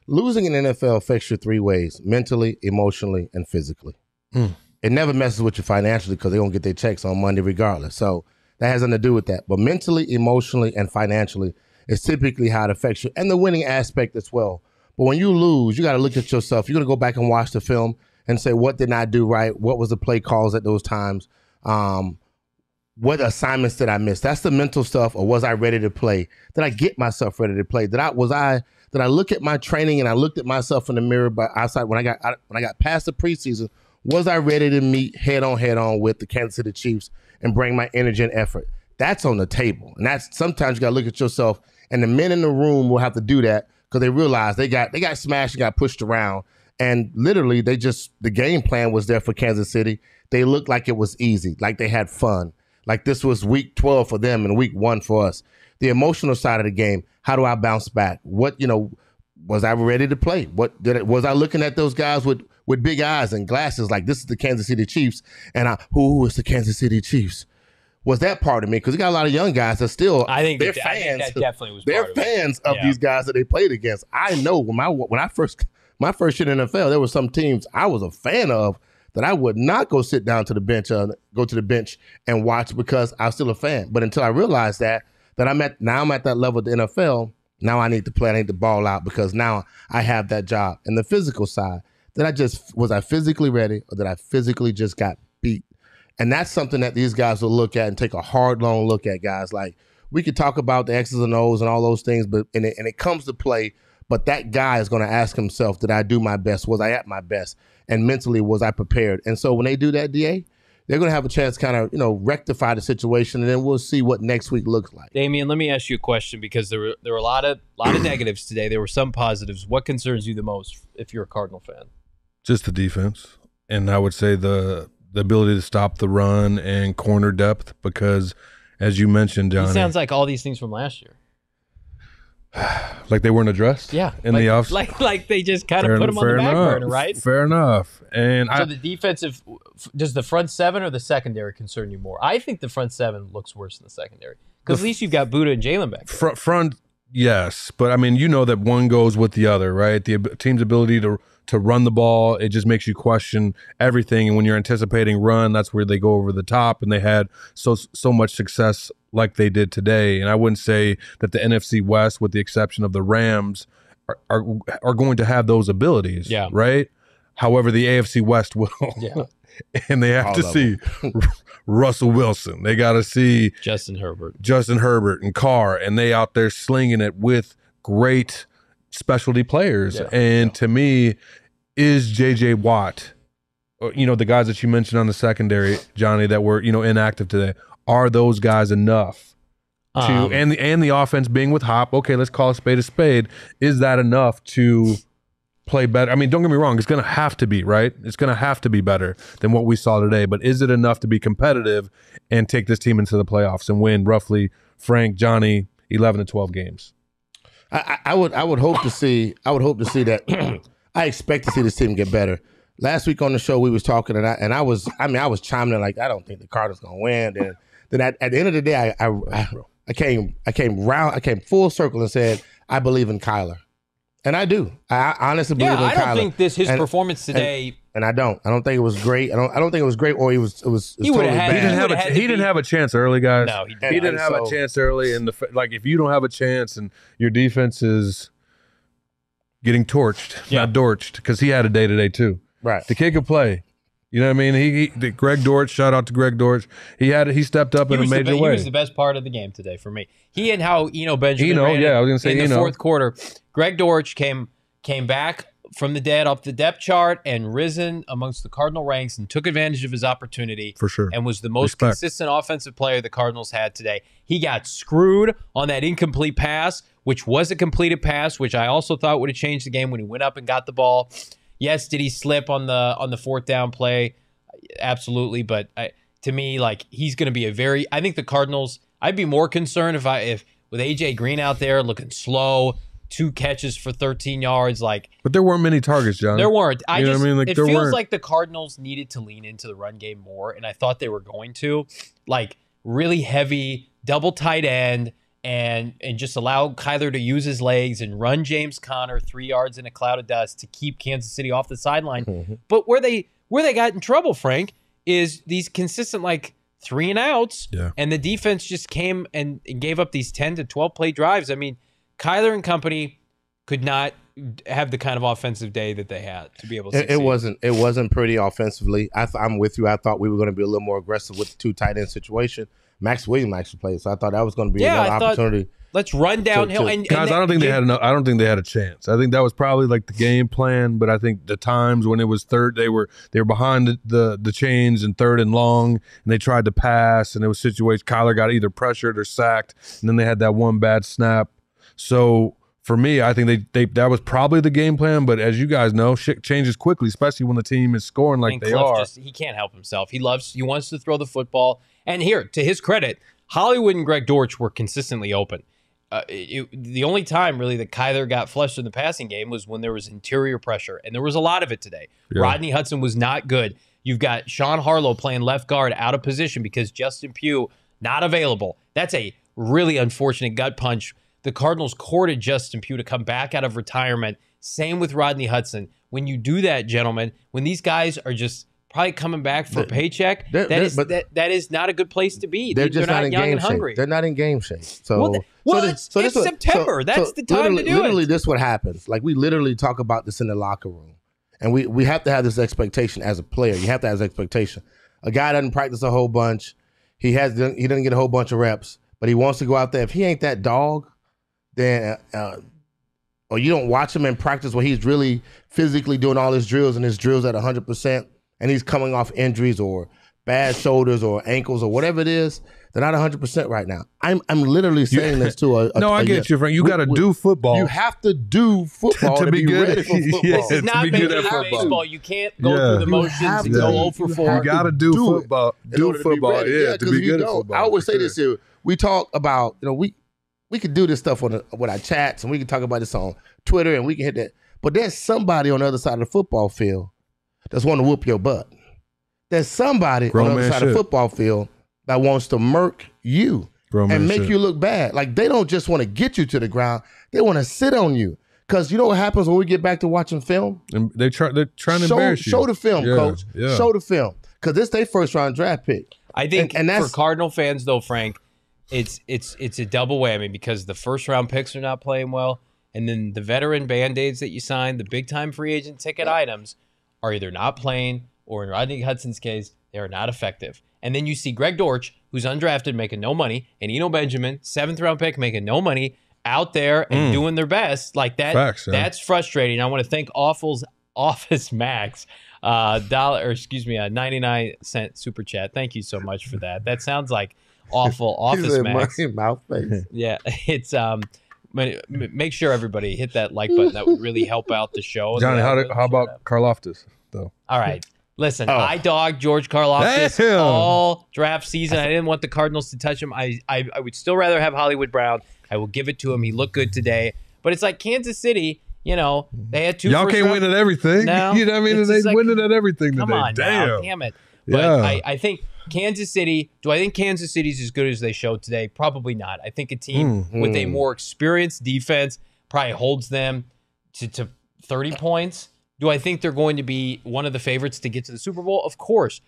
Losing an NFL affects you three ways: mentally, emotionally, and physically. It never messes with you financially because they don't get their checks on Monday regardless. So that has nothing to do with that. But mentally, emotionally, and financially is typically how it affects you, and the winning aspect as well. But when you lose, you got to look at yourself. You're going to go back and watch the film and say, what did I do right? What was the play calls at those times? What assignments did I miss? That's the mental stuff. Or was I ready to play? Did I get myself ready to play? Did I look at my training and I looked at myself in the mirror by outside when I got past the preseason? Was I ready to meet head on with the Kansas City Chiefs and bring my energy and effort? That's on the table. And that's sometimes you got to look at yourself, and the men in the room will have to do that because they realize they got smashed and got pushed around. And literally, the game plan was there for Kansas City. They looked like it was easy, like they had fun, like this was week 12 for them and week 1 for us. The emotional side of the game: how do I bounce back? Was I ready to play? Was I looking at those guys with big eyes and glasses like this is the Kansas City Chiefs, and who is the Kansas City Chiefs? Was that part of me? Because you got a lot of young guys that still, I think that definitely was part of it. They're fans of these guys that they played against. I know when I first year in the NFL, there were some teams I was a fan of that I would not go sit down to the bench, and watch because I was still a fan. But until I realized that I'm at that level of the NFL. Now I need to play. I need to ball out because now I have that job. And the physical side, was I physically ready, or that I physically just got beat? And that's something that these guys will look at and take a hard, long look at, guys. Like, we could talk about the X's and O's and all those things, but it comes to play. But that guy is going to ask himself, did I do my best? Was I at my best? And mentally, was I prepared? And so when they do that, DA, they're going to have a chance to kind of, rectify the situation, and then we'll see what next week looks like. Damien, let me ask you a question, because there were a lot of negatives today. There were some positives. What concerns you the most if you're a Cardinal fan? Just the defense. And I would say the ability to stop the run and corner depth, because, as you mentioned, Johnny, it sounds like all these things from last year. Like they weren't addressed? Yeah. The offseason? Like they just kind of put them on the back burner, right? Fair enough. And so the defensive – does the front seven or the secondary concern you more? I think the front seven looks worse than the secondary, because at least you've got Buddha and Jalen back there. Front, yes. But, I mean, that one goes with the other, right? The team's ability to run the ball, it just makes you question everything. And when you're anticipating run, that's where they go over the top, and they had so much success like they did today. And I wouldn't say that the NFC West, with the exception of the Rams, are going to have those abilities, yeah, right? However, the AFC West will. Yeah. And they have see Russell Wilson. They got to see Justin Herbert and Carr, and they out there slinging it with great specialty players. Yeah. And to me, is J.J. Watt, the guys that you mentioned on the secondary, Johnny, that were, inactive today, are those guys enough to, and the offense being with Hop, okay, let's call a spade, is that enough to play better? I mean, don't get me wrong, it's going to have to be, right? It's going to have to be better than what we saw today, but is it enough to be competitive and take this team into the playoffs and win roughly, Frank, Johnny, 11 to 12 games? I would hope to see that. I expect to see this team get better. Last week on the show, we was talking, and I was chiming in like, I don't think the Cardinals gonna win. And then at the end of the day, I came full circle and said, I believe in Kyler, and I do. I honestly believe in Kyler. I don't think his performance today. And I don't. I don't think it was great. I don't think it was great, or he was. It was. He totally bad. He didn't have a chance early, guys. No, he didn't have a chance early. And if you don't have a chance, and your defense is getting torched, not dorched, because he had a day today too. Right. The kid could play. You know what I mean? Greg Dortch. Shout out to Greg Dortch. He stepped up in a major way. He was the best part of the game today for me. He and how Eno Benjamin. I was gonna say in the fourth quarter, Greg Dortch came back from the dead up the depth chart and risen amongst the Cardinal ranks and took advantage of his opportunity. For sure. And was the most consistent offensive player the Cardinals had today. He got screwed on that incomplete pass, which was a completed pass, which I also thought would have changed the game when he went up and got the ball. Yes, did he slip on the fourth down play? Absolutely. But to me, I think the Cardinals, I'd be more concerned if with AJ Green out there looking slow, 2 catches for 13 yards, like. But there weren't many targets, John. There weren't. It feels like the Cardinals needed to lean into the run game more, and I thought they were going to, like, really heavy double tight end and just allow Kyler to use his legs and run James Conner 3 yards in a cloud of dust to keep Kansas City off the sideline. Mm-hmm. But where they got in trouble, Frank, is these consistent, like, 3 and outs, yeah, and the defense just came and gave up these 10 to 12 play drives. I mean, Kyler and company could not have the kind of offensive day that they had to be able to succeed. It wasn't pretty offensively. I'm with you. I thought we were going to be a little more aggressive with the 2 tight end situation. Max Williams actually played, so I thought that was going to be another opportunity. Let's run downhill. I don't think they had a chance. I think that was probably like the game plan, but I think the times when it was third, they were behind the chains and 3rd and long, and they tried to pass, and it was situations Kyler got either pressured or sacked, and then they had that one bad snap. So for me, I think that was probably the game plan. But as you guys know, shit changes quickly, especially when the team is scoring like they are. He can't help himself. He wants to throw the football. And here, to his credit, Hollywood and Greg Dortch were consistently open. The only time really that Kyler got flushed in the passing game was when there was interior pressure, and there was a lot of it today. Yeah. Rodney Hudson was not good. You've got Sean Harlow playing left guard out of position because Justin Pugh not available. That's a really unfortunate gut punch. The Cardinals courted Justin Pugh to come back out of retirement. Same with Rodney Hudson. When you do that, gentlemen, when these guys are just probably coming back for a paycheck, that is not a good place to be. They're not young and hungry. They're not in game shape. So it's September. That's the time to do it. Literally, this is what happens. Like, we literally talk about this in the locker room. And we have to have this expectation as a player. You have to have this expectation. A guy doesn't practice a whole bunch. He doesn't get a whole bunch of reps, but he wants to go out there. If he ain't that dog, then or you don't watch him in practice where he's really physically doing all his drills and his drills at 100%, and he's coming off injuries or bad shoulders or ankles or whatever it is, they're not 100% right now. I'm literally saying this to a no, I get yes. you, Frank. You got to do football. You have to do football to be good at football. Yeah, this is not Major League Baseball. You can't go through the motions and go 0-for-4. You got to do football. Do football, yeah, to be good at football. I always say this here. We talk about, we could do this stuff with our chats, and we can talk about this on Twitter, and we can hit that. But there's somebody on the other side of the football field that's wanting to whoop your butt. There's somebody on the other side of the football field that wants to murk you and make you look bad. Like, they don't just want to get you to the ground. They want to sit on you. Because you know what happens when we get back to watching film? And they're trying to embarrass you. Show the film, coach. Yeah. Show the film. Because this is their first-round draft pick. I think and for Cardinal fans, though, Frank, it's a double whammy, because the first-round picks are not playing well, and then the veteran Band-Aids that you signed, the big-time free agent ticket items, are either not playing or, in Rodney Hudson's case, they are not effective. And then you see Greg Dortch, who's undrafted, making no money, and Eno Benjamin, 7th-round pick, making no money, out there and doing their best. Like, that. Facts, that's frustrating. I want to thank Awful's Office Max, a 99-cent super chat. Thank you so much for that. That sounds like Awful Office Max. Mouth face. Yeah, it's make sure everybody hit that like button. That would really help out the show. Johnny, how about Karlaftis though? All right, listen, I dogged George Karlaftis all draft season. I didn't want the Cardinals to touch him. I would still rather have Hollywood Brown. I will give it to him. He looked good today, but it's like Kansas City. You know, they had 2. Y'all can't win at everything. No, you know what I mean? They winning at everything today. Come on, damn it. But yeah. I think Kansas City, do I think Kansas City's as good as they showed today? Probably not. I think a team with a more experienced defense probably holds them to 30 points. Do I think they're going to be one of the favorites to get to the Super Bowl? Of course.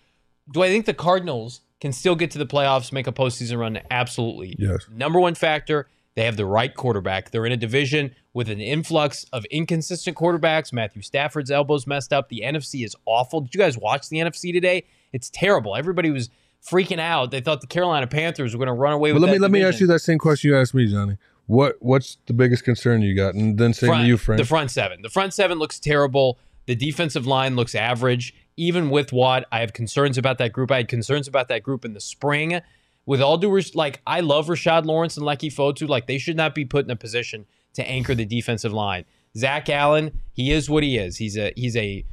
Do I think the Cardinals can still get to the playoffs, make a postseason run? Absolutely. Yes. Number one factor, they have the right quarterback. They're in a division with an influx of inconsistent quarterbacks. Matthew Stafford's elbow's messed up. The NFC is awful. Did you guys watch the NFC today? It's terrible. Everybody was freaking out. They thought the Carolina Panthers were going to run away with that division. Let me ask you that same question you asked me, Johnny. What's the biggest concern you got? And then same to you, Frank. The front seven. The front seven looks terrible. The defensive line looks average. Even with Watt, I have concerns about that group. I had concerns about that group in the spring. With all due respect, like, I love Rashad Lawrence and Lucky Fotu. Like, they should not be put in a position to anchor the defensive line. Zach Allen, he is what he is. He's a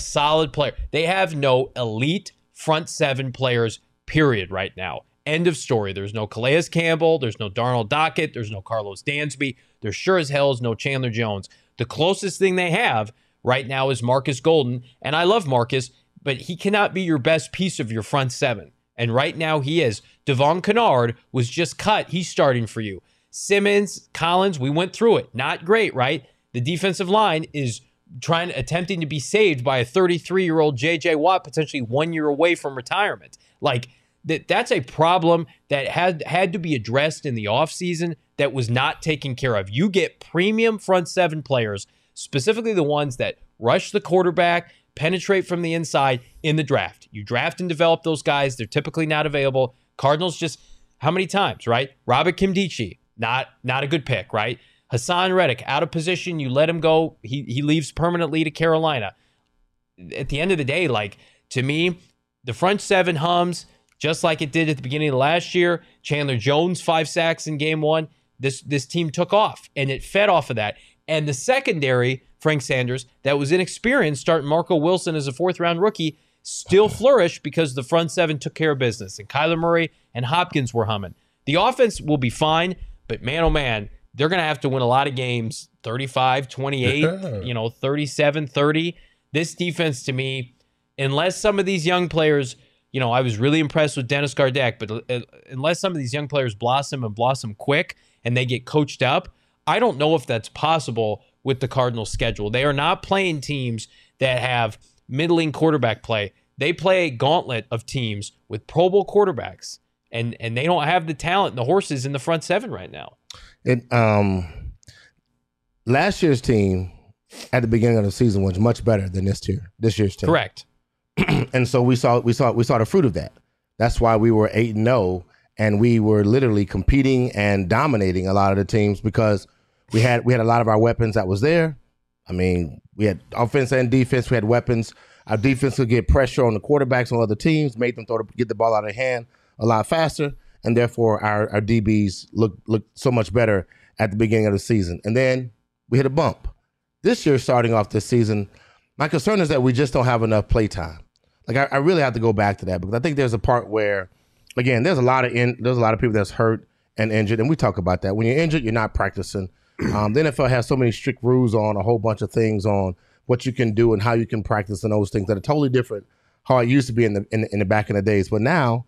solid player. They have no elite front seven players, period, right now. End of story. There's no Calais Campbell. There's no Darnell Dockett. There's no Carlos Dansby. There sure as hell is no Chandler Jones. The closest thing they have right now is Markus Golden. And I love Markus, but he cannot be your best piece of your front seven. And right now he is. Devon Kennard was just cut. He's starting for you. Simmons, Collins, we went through it. Not great, right? The defensive line is attempting to be saved by a 33-year-old J.J. Watt, potentially 1 year away from retirement. Like, that's a problem that had to be addressed in the offseason that was not taken care of. You get premium front seven players, specifically the ones that rush the quarterback, penetrate from the inside in the draft. You draft and develop those guys. They're typically not available. Cardinals just, how many times, right? Robert Kimdichie, not a good pick, right? Hassan Reddick, out of position. You let him go. He leaves permanently to Carolina. At the end of the day, like, to me, the front seven hums just like it did at the beginning of last year. Chandler Jones, 5 sacks in game one. This team took off, and it fed off of that. And the secondary, Frank Sanders, that was inexperienced, starting Marco Wilson as a fourth-round rookie, still flourished because the front seven took care of business, and Kyler Murray and Hopkins were humming. The offense will be fine, but man, oh man, they're going to have to win a lot of games, 35-28, 37-30. This defense, to me, unless some of these young players... I was really impressed with Dennis Gardeck, but unless some of these young players blossom quick and they get coached up, I don't know if that's possible with the Cardinals' schedule. They are not playing teams that have middling quarterback play. They play a gauntlet of teams with Pro Bowl quarterbacks, and they don't have the talent and the horses in the front seven right now. Last year's team at the beginning of the season was much better than this year's team. Correct. And so we saw the fruit of that. That's why we were 8-0, and we were literally competing and dominating a lot of the teams because we had a lot of our weapons that was there. I mean, we had offense and defense. We had weapons. Our defense could get pressure on the quarterbacks on other teams, made them get the ball out of hand a lot faster, and therefore our DBs looked so much better at the beginning of the season. And then we hit a bump. This year, starting off this season, my concern is that we just don't have enough play time. Like I really have to go back to that because I think there's a part where, again, there's a lot of people that's hurt and injured, and we talk about that. When you're injured, you're not practicing. The NFL has so many strict rules on a whole bunch of things on what you can do and how you can practice and those things that are totally different how it used to be in the back in the days. But now,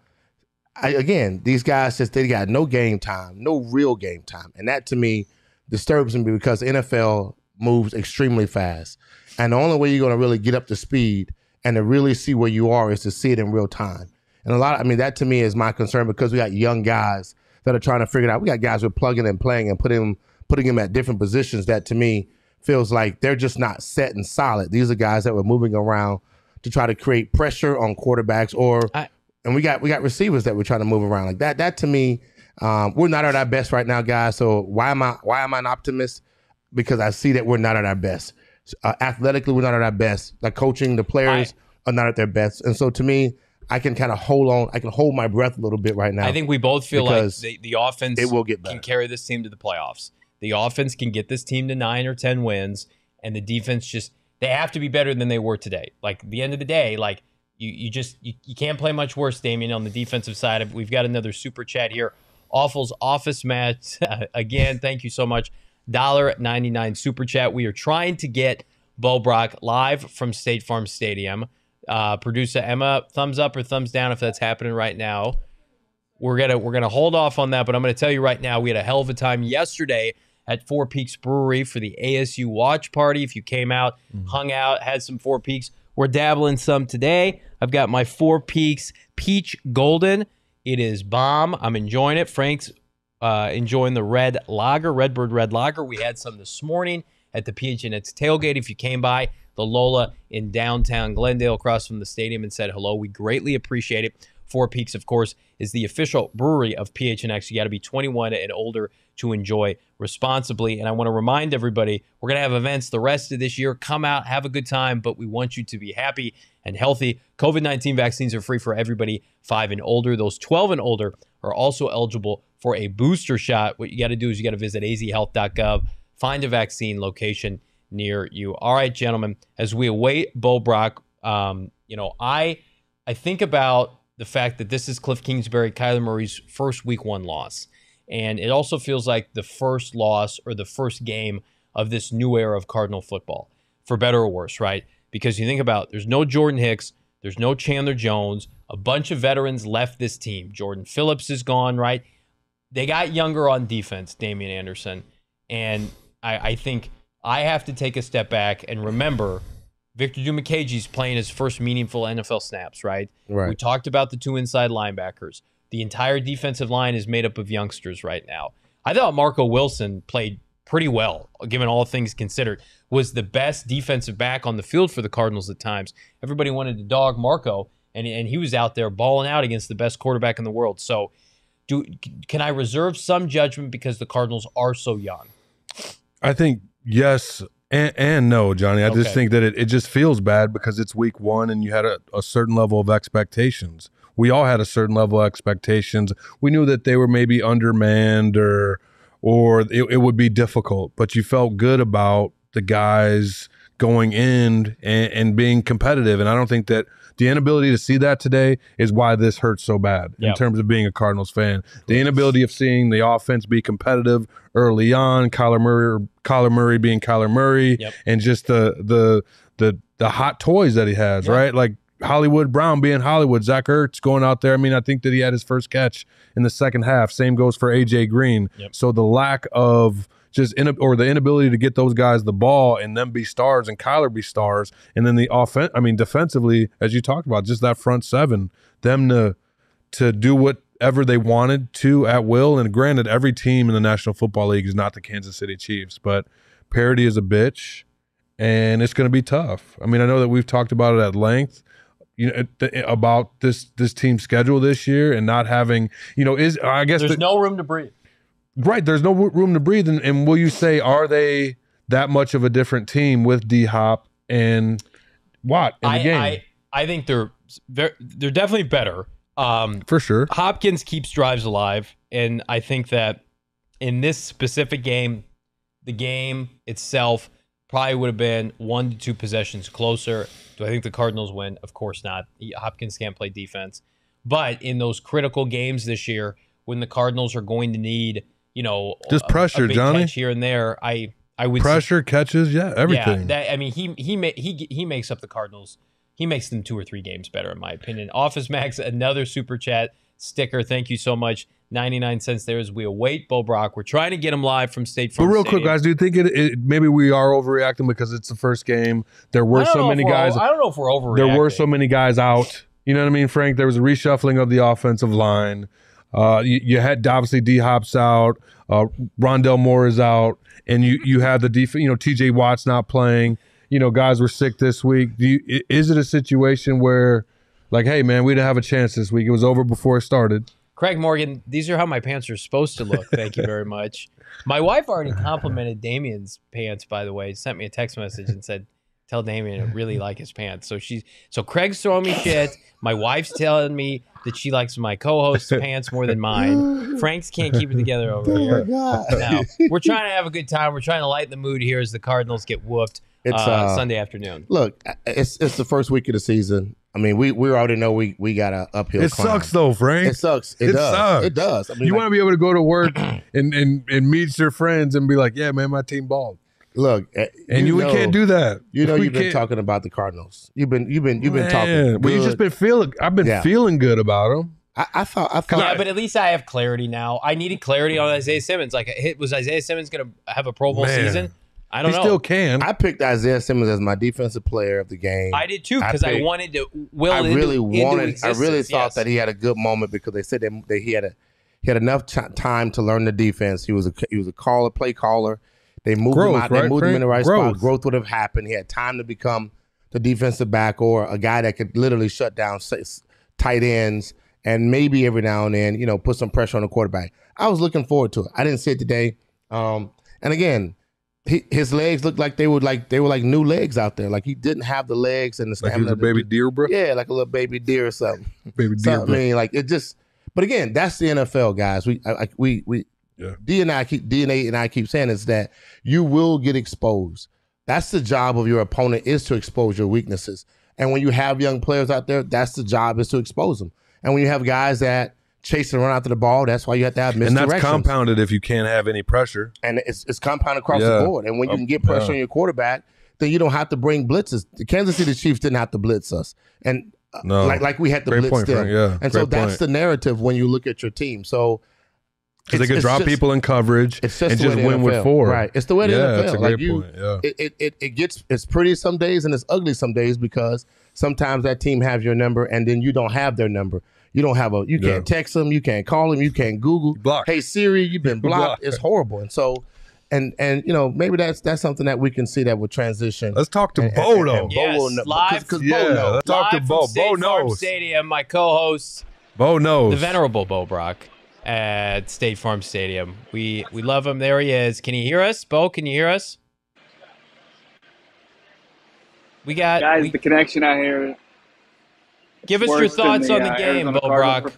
these guys just they got no game time, no real game time, and that to me disturbs me because the NFL moves extremely fast. And the only way you're going to really get up to speed and to really see where you are is to see it in real time. And that to me is my concern because we got young guys that are trying to figure it out. We got guys who are plugging and playing and putting them at different positions that to me feels like they're just not set and solid. These are guys that were moving around to try to create pressure on quarterbacks and we got receivers that we're trying to move around like that. That to me, we're not at our best right now, guys. So why am I an optimist? Because I see that we're not at our best. Athletically, we're not at our best. Like coaching, the players are not at their best. And so to me, I can kind of hold my breath a little bit right now. I think we both feel like the offense can carry this team to the playoffs. The offense can get this team to 9 or 10 wins, and the defense they have to be better than they were today. Like at the end of the day, like you can't play much worse, Damien, on the defensive side. We've got another super chat here. Awful's Office Match. Again, thank you so much. $1.99 super chat. We are trying to get Bo Brock live from State Farm Stadium. Producer Emma, thumbs up or thumbs down if that's happening right now. We're gonna hold off on that, but I'm gonna tell you right now, we had a hell of a time yesterday at Four Peaks Brewery for the ASU watch party. If you came out, hung out, had some Four Peaks, we're dabbling some today. I've got my Four Peaks Peach Golden. It is bomb. I'm enjoying it. Frank's enjoying the red lager, Redbird Red Lager. We had some this morning at the PHNX tailgate. If you came by the Lola in downtown Glendale across from the stadium and said hello, we greatly appreciate it. Four Peaks, of course, is the official brewery of PHNX. You got to be 21 and older to enjoy responsibly. And I want to remind everybody, we're going to have events the rest of this year. Come out, have a good time, but we want you to be happy and healthy. COVID-19 vaccines are free for everybody 5 and older. Those 12 and older are also eligible for a booster shot. What you got to do is you got to visit azhealth.gov, find a vaccine location near you. All right, gentlemen, as we await Bo Brock, I think about the fact that this is Kliff Kingsbury, Kyler Murray's first week one loss. And it also feels like the first loss or the first game of this new era of Cardinal football, for better or worse, right? Because you think about, there's no Jordan Hicks, there's no Chandler Jones, a bunch of veterans left this team. Jordan Phillips is gone, right? They got younger on defense, Damian Anderson. And I think I have to take a step back and remember Victor Dimukege's playing his first meaningful NFL snaps, right? Right? We talked about the two inside linebackers. The entire defensive line is made up of youngsters right now. I thought Marco Wilson played pretty well, given all things considered, was the best defensive back on the field for the Cardinals at times. Everybody wanted to dog Marco, and he was out there balling out against the best quarterback in the world. So can I reserve some judgment because the Cardinals are so young? I think yes and no, Johnny. I just think that it just feels bad because it's week one and you had a certain level of expectations. We all had a certain level of expectations. We knew that they were maybe undermanned or it would be difficult, but you felt good about the guys going in and being competitive. And I don't think that the inability to see that today is why this hurts so bad in terms of being a Cardinals fan. The inability of seeing the offense be competitive early on, Kyler Murray being Kyler Murray, and just the hot toys that he has, right? Like Hollywood Brown being Hollywood, Zach Ertz going out there. I mean, I think that he had his first catch in the second half. Same goes for A.J. Green. So the lack of the inability to get those guys the ball and them be stars and Kyler be stars. And then the offense, I mean, defensively, as you talked about, just that front seven, them to do whatever they wanted to at will. And granted, every team in the National Football League is not the Kansas City Chiefs, but parity is a bitch and it's going to be tough. I mean, I know that we've talked about it at length. You know, about this team's schedule this year and not having, you know, I guess there's no room to breathe. Right, there's no room to breathe. And will you say, are they that much of a different team with D-Hop and Watt in the game? I think they're definitely better. For sure. Hopkins keeps drives alive, and I think that in this specific game, the game itself probably would have been 1 to 2 possessions closer. Do I think the Cardinals win? Of course not. Hopkins can't play defense. But in those critical games this year, when the Cardinals are going to need, you know, just pressure, a big Johnny catch here and there, I would pressure say, catches, yeah, everything. Yeah, that, I mean, he makes up the Cardinals. He makes them 2 or 3 games better, in my opinion. Office Max, another super chat sticker. Thank you so much. 99 cents there as we await Bo Brock. We're trying to get him live from State Farm. But real quick, guys, do you think it maybe we are overreacting because it's the first game? There were so many guys. I don't know if we're overreacting. There were so many guys out. You know what I mean, Frank? There was a reshuffling of the offensive line. You had obviously D-Hop's out, Rondale Moore is out, and you had the defense. You know, T.J. Watt's not playing. You know, guys were sick this week. Is it a situation where, like, hey man, we didn't have a chance this week? It was over before it started. Craig Morgan, these are how my pants are supposed to look. Thank you very much. My wife already complimented Damian's pants, by the way. Sent me a text message and said, "Tell Damian I really like his pants." So Craig's throwing me shit. My wife's telling me that she likes my co-host's pants more than mine. Frank's can't keep it together over here. Now, we're trying to have a good time. We're trying to lighten the mood here as the Cardinals get whooped. It's Sunday afternoon. Look, it's the first week of the season. I mean, we already know we got an uphill climb. It sucks, though, Frank. It sucks. It does. I mean, you want to be able to go to work and meet your friends and be like, yeah, man, my team balled. Look, we can't do that. You know, you've been talking about the Cardinals. You've been talking. Well, you've just been feeling. I've been feeling good about them. I thought. Yeah, but at least I have clarity now. I needed clarity on Isaiah Simmons. Like, was Isaiah Simmons going to have a Pro Bowl season? I don't know. He still can. I picked Isaiah Simmons as my defensive player of the game. I did too, because I wanted to. I really thought that he had a good moment because they said that he had enough time to learn the defense. He was a caller, play caller. They moved him out. Right? They moved him in the right spot. Growth would have happened. He had time to become the defensive back or a guy that could literally shut down tight ends and maybe every now and then, you know, put some pressure on the quarterback. I was looking forward to it. I didn't see it today. And again, his legs looked like they were like new legs out there. Like he didn't have the legs and the stamina. Like he was a baby deer, bro. Yeah, like a little baby deer or something. Baby deer. So, I mean, like it just. But again, that's the NFL, guys. D and I keep saying is that you will get exposed. That's the job of your opponent, is to expose your weaknesses. And when you have young players out there, that's the job, is to expose them. And when you have guys that chase and run after the ball, that's why you have to have misdirections. And that's compounded if you can't have any pressure. And it's compounded across the board. And when you can get pressure on your quarterback, then you don't have to bring blitzes. The Kansas City Chiefs didn't have to blitz us. And like we had to blitz them. And so that's the narrative when you look at your team. So because they could drop people in coverage and just win with four. Right. It's the way the NFL. That's a great point. Yeah. It gets, it's pretty some days and it's ugly some days because sometimes that team has your number and then you don't have their number. You don't have a, you can't text them, you can't call them, you can't Google. Blocked. Hey Siri, you've been blocked. It's horrible. And so, and you know, maybe that's something that we can see that will transition. Let's talk to Bo though. Yes, live. Let's talk to Bo. Bo knows. Stadium, my co-host. Bo knows. The venerable Bo Brock at State Farm Stadium. We love him. There he is. Can you hear us, Bo? Can you hear us? We got guys. The connection out here. Give us your thoughts on the game, Bo Brock.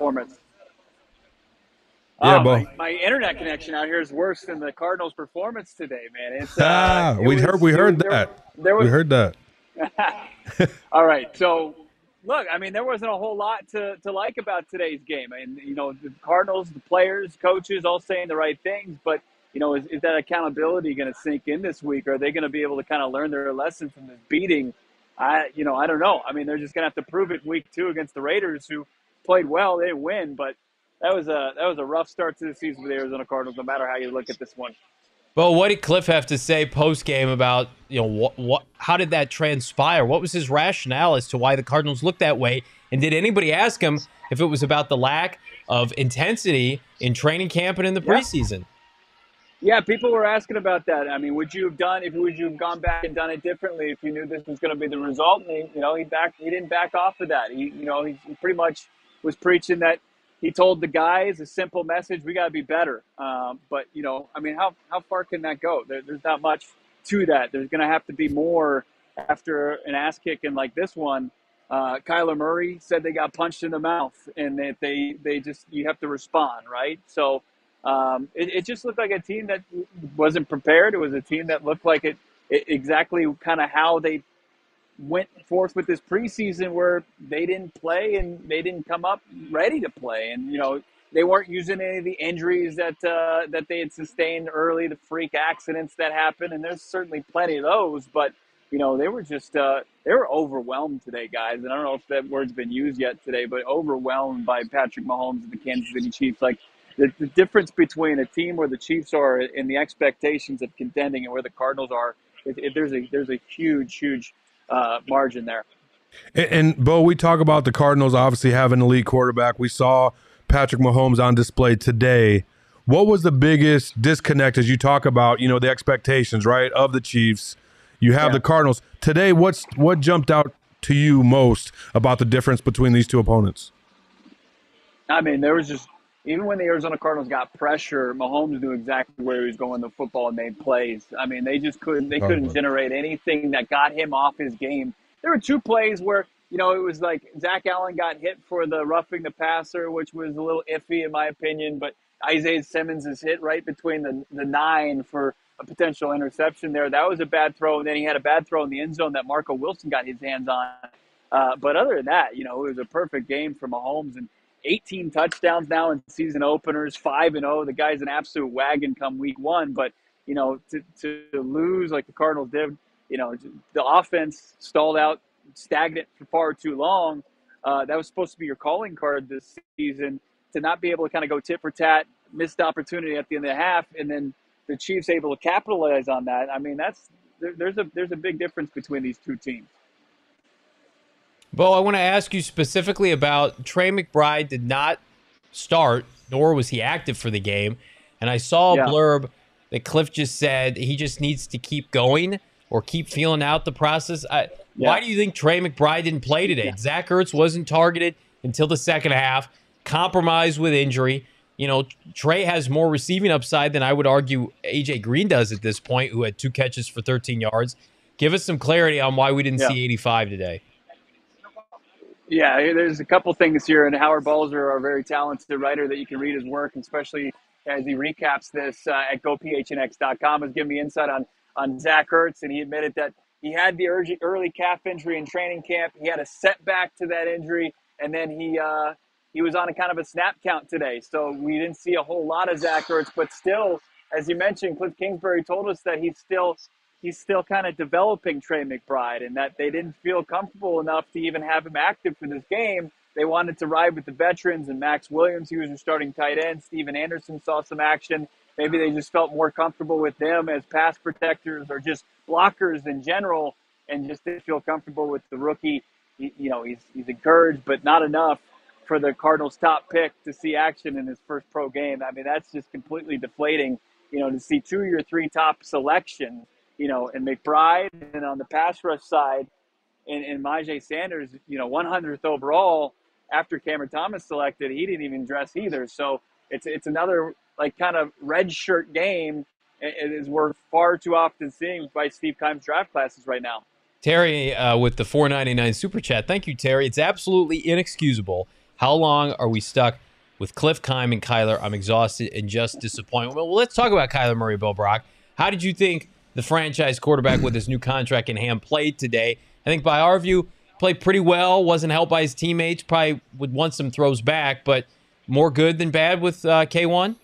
Yeah, Bo. My internet connection out here is worse than the Cardinals' performance today, man. It's, we heard that. All right, so look, I mean, there wasn't a whole lot to like about today's game. I mean, you know, the Cardinals, the players, coaches, all saying the right things, but you know, is that accountability going to sink in this week? Are they going to be able to kind of learn their lesson from this beating? I don't know. I mean, they're just going to have to prove it week 2 against the Raiders, who played well. They win, but that was a rough start to the season for the Arizona Cardinals, no matter how you look at this one. Bo, what did Kliff have to say post-game about, you know, how did that transpire? What was his rationale as to why the Cardinals looked that way? And did anybody ask him if it was about the lack of intensity in training camp and in the preseason? Yeah, people were asking about that. I mean, would you have gone back and done it differently if you knew this was going to be the result? And he didn't back off of that. He pretty much was preaching that. He told the guys a simple message: we got to be better. But you know, I mean, how far can that go? There's not much to that. There's going to have to be more after an ass kicking like this one. Kyler Murray said they got punched in the mouth, and that you have to respond, right? So. It just looked like a team that wasn't prepared. It was a team that looked like it exactly kind of how they went forth with this preseason, where they didn't play and they didn't come up ready to play. And, you know, they weren't using any of the injuries that they had sustained early, the freak accidents that happened. And there's certainly plenty of those. But, you know, they were just they were overwhelmed today, guys. And I don't know if that word's been used yet today, but overwhelmed by Patrick Mahomes and the Kansas City Chiefs. Like, the difference between a team where the Chiefs are and the expectations of contending and where the Cardinals are, there's a huge, huge margin there. And Bo, we talk about the Cardinals obviously having an elite quarterback. We saw Patrick Mahomes on display today. What was the biggest disconnect as you talk about, you know, the expectations, right, of the Chiefs? You have the Cardinals. Today, what jumped out to you most about the difference between these two opponents? I mean, there was just – even when the Arizona Cardinals got pressure, Mahomes knew exactly where he was going the football and made plays. I mean, they just couldn't generate anything that got him off his game. There were 2 plays where, you know, it was like Zach Allen got hit for the roughing the passer, which was a little iffy in my opinion, but Isaiah Simmons is hit right between the 9 for a potential interception there. That was a bad throw, and then he had a bad throw in the end zone that Marco Wilson got his hands on. But other than that, you know, it was a perfect game for Mahomes, and 18 touchdowns now in season openers, 5-0. The guy's an absolute wagon come week 1. But, you know, to lose like the Cardinals did, you know, the offense stalled out, stagnant for far too long. That was supposed to be your calling card this season, to not be able to kind of go tit for tat, missed opportunity at the end of the half, and then the Chiefs able to capitalize on that. I mean, there's a big difference between these two teams. Bo, I want to ask you specifically about Trey McBride did not start, nor was he active for the game. And I saw a blurb that Kliff just said he just needs to keep going or keep feeling out the process. Why do you think Trey McBride didn't play today? Yeah. Zach Ertz wasn't targeted until the second half, compromised with injury. You know, Trey has more receiving upside than I would argue A.J. Green does at this point, who had 2 catches for 13 yards. Give us some clarity on why we didn't see 85 today. Yeah, there's a couple things here, and Howard Balzer, a very talented writer that you can read his work, especially as he recaps this at gophnx.com, has given me insight on Zach Ertz, and he admitted that he had the early calf injury in training camp. He had a setback to that injury, and then he he was on a kind of a snap count today. So we didn't see a whole lot of Zach Ertz, but still, as you mentioned, Kliff Kingsbury told us that he's still kind of developing Trey McBride and that they didn't feel comfortable enough to even have him active for this game. They wanted to ride with the veterans and Max Williams, who was their starting tight end. Steven Anderson saw some action. Maybe they just felt more comfortable with them as pass protectors or just blockers in general, and just didn't feel comfortable with the rookie. You know, he's encouraged, but not enough for the Cardinals' top pick to see action in his first pro game. I mean, that's just completely deflating, you know, to see two of your three top selections, you know, and McBride, and on the pass rush side, and Majay Sanders, you know, 100th overall after Cameron Thomas selected, he didn't even dress either. So it's another like kind of red shirt game, as we're far too often seeing by Steve Keim's draft classes right now. Terry with the $4.99 Super Chat. Thank you, Terry. It's absolutely inexcusable. How long are we stuck with Kliff, Keim, and Kyler? I'm exhausted and just disappointed. Well, let's talk about Kyler Murray, Bill Brock. How did you think the franchise quarterback with his new contract in hand played today? I think by our view, played pretty well, wasn't helped by his teammates, probably would want some throws back, but more good than bad with K1?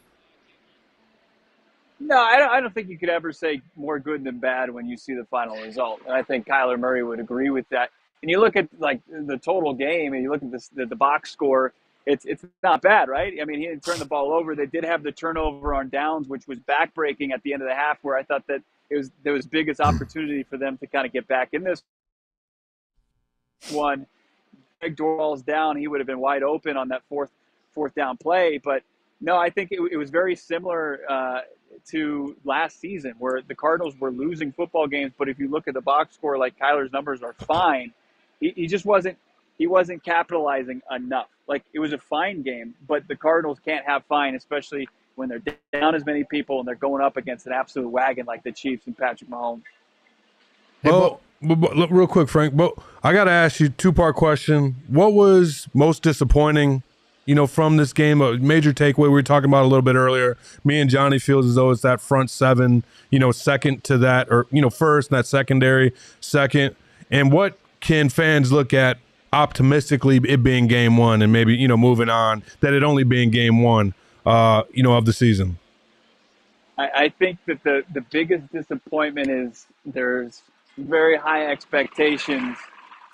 No, I don't think you could ever say more good than bad when you see the final result. And I think Kyler Murray would agree with that. And you look at like the total game and you look at this, the box score, it's not bad, right? I mean, he didn't turn the ball over. They did have the turnover on downs, which was backbreaking at the end of the half, where I thought that it was there was biggest opportunity for them to kind of get back in this one. Greg Dortch's down. He would have been wide open on that fourth down play. But no, I think it was very similar to last season, where the Cardinals were losing football games. But if you look at the box score, like Kyler's numbers are fine. He just wasn't capitalizing enough. Like, it was a fine game, but the Cardinals can't have fine, especially when they're down as many people and they're going up against an absolute wagon like the Chiefs and Patrick Mahomes. Hey, but look, real quick, Frank, but I got to ask you a two-part question. What was most disappointing, you know, from this game? A major takeaway we were talking about a little bit earlier. Me and Johnny feels as though it's that front seven, you know, second to that, or, you know, first and that secondary second. And what can fans look at optimistically, it being game one and maybe, you know, moving on, that it only being game one, you know, of the season? I think that the biggest disappointment is there's very high expectations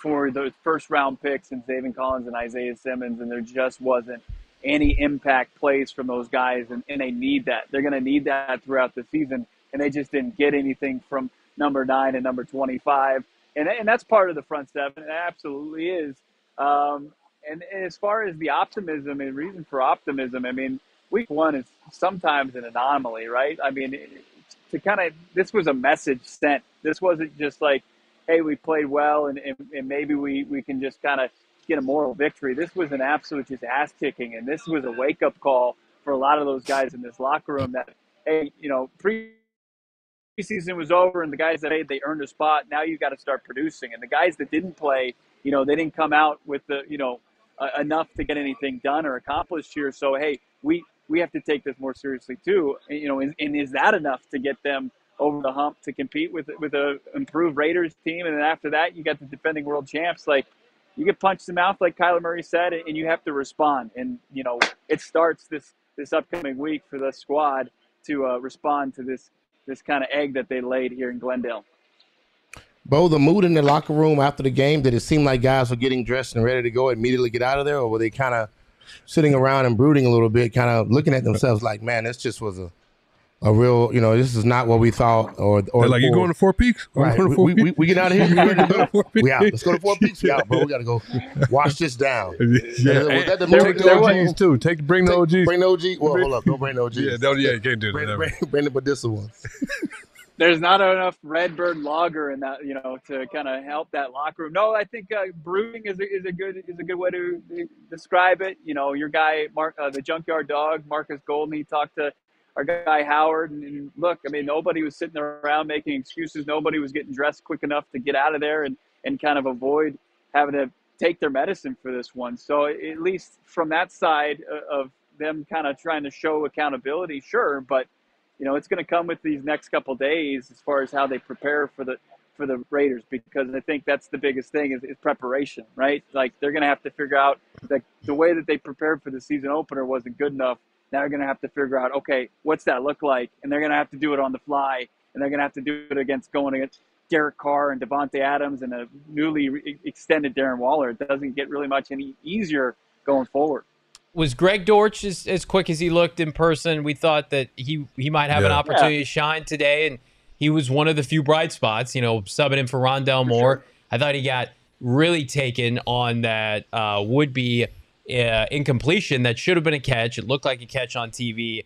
for those first-round picks and Zaven Collins and Isaiah Simmons, and there just wasn't any impact plays from those guys, and they need that. They're going to need that throughout the season, and they just didn't get anything from number 9 and number 25. And that's part of the front seven. It absolutely is. And as far as the optimism and reason for optimism, I mean, week one is sometimes an anomaly, right? I mean, this was a message sent. This wasn't just like, hey, we played well and maybe we can just kind of get a moral victory. This was an absolute just ass-kicking, and this was a wake-up call for a lot of those guys in this locker room that, hey, you know, preseason was over and the guys that played, they earned a spot. Now you've got to start producing. And the guys that didn't play, you know, they didn't come out with the, you know, enough to get anything done or accomplished here. So, hey, we have to take this more seriously too. You know, and is that enough to get them over the hump to compete with a improved Raiders team? And then after that, you got the defending world champs. Like, you get punched in the mouth, like Kyler Murray said, and you have to respond. And, you know, it starts this upcoming week for the squad to respond to this kind of egg that they laid here in Glendale. Bo, the mood in the locker room after the game, did it seem like guys were getting dressed and ready to go immediately get out of there, or were they kind of sitting around and brooding a little bit, kind of looking at themselves like, man, this just was a real, you know, this is not what we thought. Or like, you're going to Four Peaks? Right. We get out of here. We out. Let's go to Four Peaks. We out, bro. We got to go wash this down. Yeah. Take the OGs, too. Bring the OGs. Bring the OG. Well, hold up. Don't bring the OGs. Yeah, you can't do that. Bring the medicinal ones. There's not enough Redbird lager in that, you know, to kind of help that locker room. No, I think brewing is a good way to describe it. You know, your guy, the junkyard dog, Markus Golden, he talked to our guy Howard, and look, I mean, nobody was sitting around making excuses. Nobody was getting dressed quick enough to get out of there and kind of avoid having to take their medicine for this one. So at least from that side of them kind of trying to show accountability, sure, but you know, it's going to come with these next couple days as far as how they prepare for the for the Raiders, because I think that's the biggest thing is preparation, right? Like, they're going to have to figure out that the way that they prepared for the season opener wasn't good enough. Now they're going to have to figure out, okay, what's that look like? And they're going to have to do it on the fly, and they're going to have to do it against Derek Carr and Devontae Adams and a newly extended Darren Waller. It doesn't get really much any easier going forward. Was Greg Dortch as quick as he looked in person? We thought that he might have an opportunity to shine today, and he was one of the few bright spots, you know, subbing in for Rondale Moore. Sure. I thought he got really taken on that would-be incompletion that should have been a catch. It looked like a catch on TV.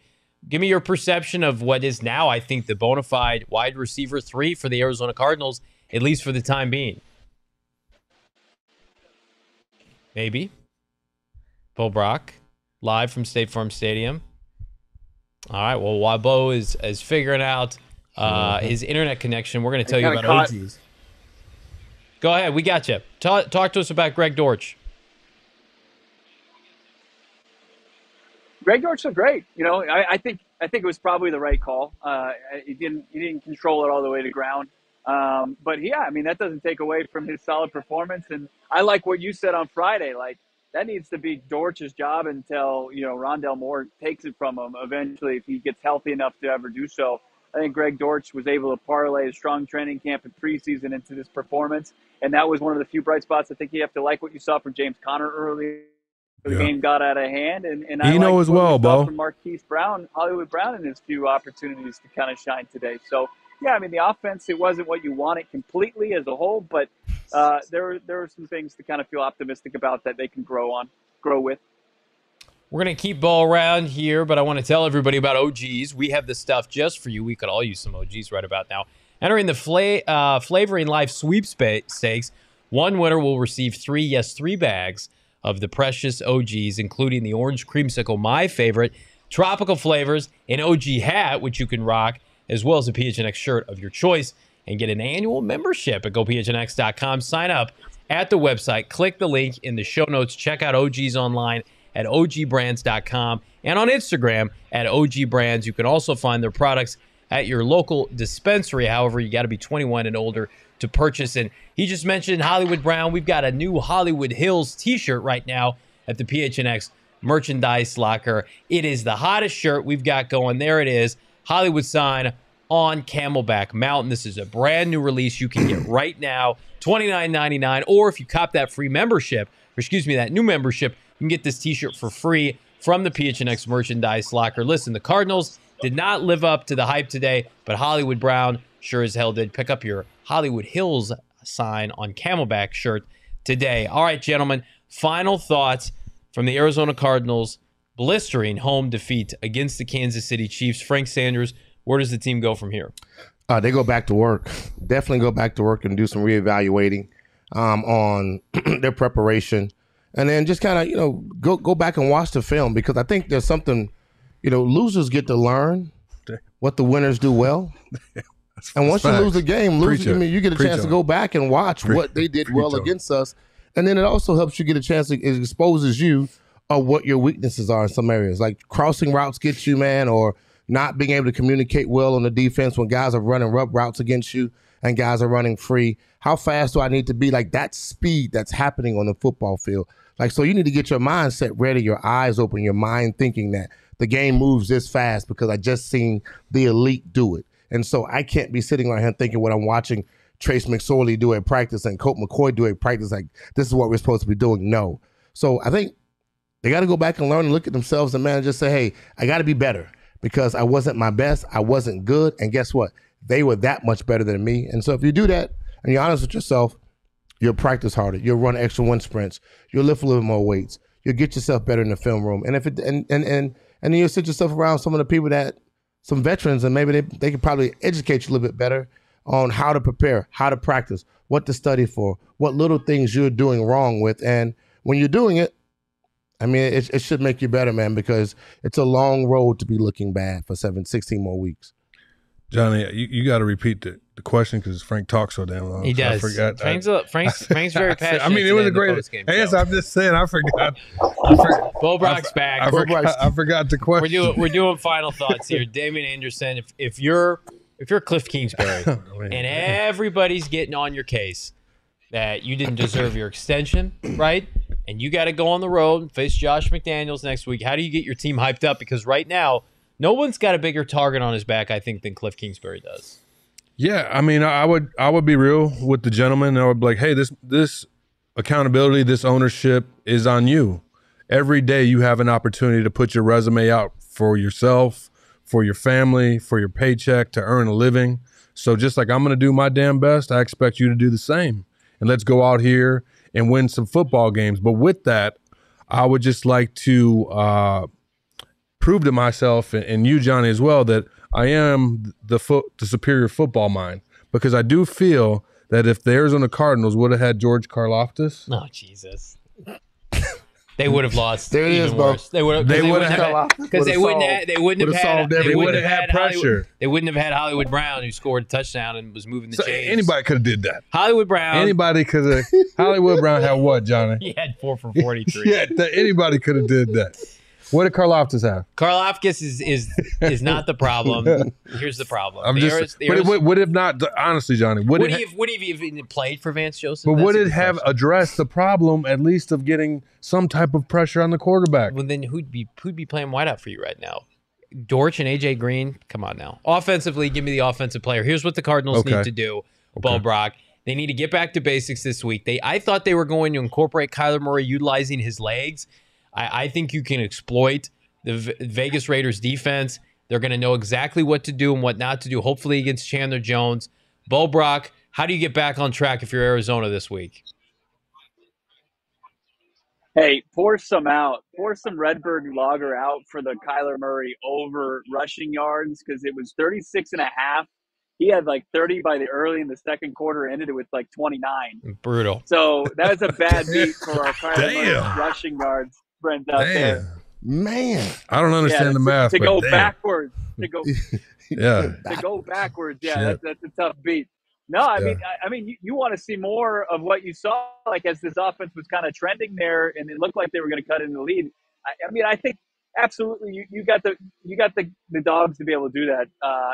Give me your perception of what is now, I think, the bona fide wide receiver 3 for the Arizona Cardinals, at least for the time being. Maybe. Bo Brock, live from State Farm Stadium. All right, well, while Bo is figuring out his internet connection, we're going to tell you about OTs. Go ahead, we got you. Talk to us about Greg Dortch. Greg Dortch looked great. You know, I think it was probably the right call. He didn't control it all the way to ground. But yeah, I mean, that doesn't take away from his solid performance. And I like what you said on Friday. Like, that needs to be Dortch's job until, you know, Rondale Moore takes it from him eventually, if he gets healthy enough to ever do so. I think Greg Dortch was able to parlay a strong training camp and preseason into this performance. And that was one of the few bright spots. I think you have to like what you saw from James Conner earlier. The game got out of hand, and I know as well, Bo, from Marquise Brown, Hollywood Brown, in his few opportunities to kind of shine today. So, yeah, I mean, the offense, it wasn't what you wanted completely as a whole, but there are some things to kind of feel optimistic about that they can grow with. We're going to keep Bo around here, but I want to tell everybody about OGs. We have the stuff just for you. We could all use some OGs right about now. Entering the Flavoring Life sweepstakes, one winner will receive three bags of the precious OGs, including the orange creamsicle, my favorite, tropical flavors, an OG hat, which you can rock, as well as a PHNX shirt of your choice, and get an annual membership at gophnx.com. Sign up at the website. Click the link in the show notes. Check out OGs online at ogbrands.com and on Instagram at ogbrands. You can also find their products at your local dispensary. However, you got to be 21 and older to purchase. And he just mentioned Hollywood Brown. We've got a new Hollywood Hills t-shirt right now at the PHNX merchandise locker. It is the hottest shirt we've got going. There it is. Hollywood sign on Camelback Mountain. This is a brand new release you can get right now, $29.99. Or if you cop that that new membership, you can get this t-shirt for free from the PHNX merchandise locker. Listen, the Cardinals did not live up to the hype today, but Hollywood Brown sure as hell did. Pick up your Hollywood Hills sign on Camelback shirt today. All right, gentlemen, final thoughts from the Arizona Cardinals' blistering home defeat against the Kansas City Chiefs. Frank Sanders, where does the team go from here? They go back to work. Definitely go back to work and do some reevaluating on their preparation. And then just kind of, you know, go back and watch the film, because I think there's something, you know, losers get to learn what the winners do well. And once you lose the game, you get a chance to go back and watch what they did well against us. And then it also helps you get a chance, it exposes you of what your weaknesses are in some areas. Like crossing routes get you, man, or not being able to communicate well on the defense when guys are running rub routes against you and guys are running free. How fast do I need to be? Like, that speed that's happening on the football field. Like, so you need to get your mindset ready, your eyes open, your mind thinking that the game moves this fast because I just seen the elite do it. And so I can't be sitting right here thinking what I'm watching Trace McSorley do at practice and Colt McCoy do at practice, like, this is what we're supposed to be doing. No. So I think they got to go back and learn and look at themselves and, man, just say, hey, I got to be better because I wasn't my best. I wasn't good. And guess what? They were that much better than me. And so if you do that and you're honest with yourself, you'll practice harder. You'll run extra wind sprints. You'll lift a little more weights. You'll get yourself better in the film room. And if it, and then you'll sit yourself around some of the people that, some veterans, and maybe they could probably educate you a little bit better on how to prepare, how to practice, what to study for, what little things you're doing wrong with. And when you're doing it, I mean, it should make you better, man, because it's a long road to be looking bad for 16 more weeks. Johnny, you got to repeat the question because Frank talks so damn long. He does. I forgot. Frank's very passionate. I mean, it was a great game. Yes, I'm just saying, I forgot. Bo Brock's back. I forgot the question. We're doing final thoughts here. Damon Anderson, if you're if you're Kliff Kingsbury and everybody's getting on your case that you didn't deserve your extension, right? And you got to go on the road and face Josh McDaniels next week. How do you get your team hyped up? Because right now, no one's got a bigger target on his back, I think, than Kliff Kingsbury does. Yeah, I mean, I would be real with the gentleman. I would be like, hey, this accountability, this ownership is on you. Every day you have an opportunity to put your resume out for yourself, for your family, for your paycheck, to earn a living. So just like I'm going to do my damn best, I expect you to do the same. And let's go out here and win some football games. But with that, I would just like to prove to myself and you, Johnny, as well, that I am the superior football mind, because I do feel that if the Arizona Cardinals would have had George Karlaftis, oh Jesus, they would have lost. There it is, bro. They would have. They would have, because they wouldn't. They wouldn't have had pressure. They wouldn't have had Hollywood Brown, who scored a touchdown and was moving the chains. Anybody could have did that. Hollywood Brown. Anybody could have. Hollywood Brown had what, Johnny? He had 4 for 43. Yeah, anybody could have did that. What did Karlaftis have? Karlaftis is not the problem. Here's the problem. I'm just, would have not, honestly, Johnny. Would he have even played for Vance Joseph? But would it have addressed the problem, at least, of getting some type of pressure on the quarterback? Well, then who'd be playing wideout for you right now? Dortch and AJ Green. Come on now. Offensively, give me the offensive player. Here's what the Cardinals need to do, Bo Brock. They need to get back to basics this week. I thought they were going to incorporate Kyler Murray utilizing his legs. I think you can exploit the Vegas Raiders defense. They're going to know exactly what to do and what not to do, hopefully against Chandler Jones. Bo Brock, how do you get back on track if you're Arizona this week? Hey, pour some out. Pour some Redbird Lager out for the Kyler Murray over rushing yards, because it was 36.5. He had like 30 by the early in the second quarter, ended it with like 29. Brutal. So that was a bad beat for our Kyler Murray rushing yards. Friends out there. Man, I don't understand the math. To go backwards. Yeah, that's a tough beat. No, I mean, you want to see more of what you saw. Like as this offense was kind of trending there, and it looked like they were going to cut in the lead. I mean, I think absolutely you got the dogs to be able to do that.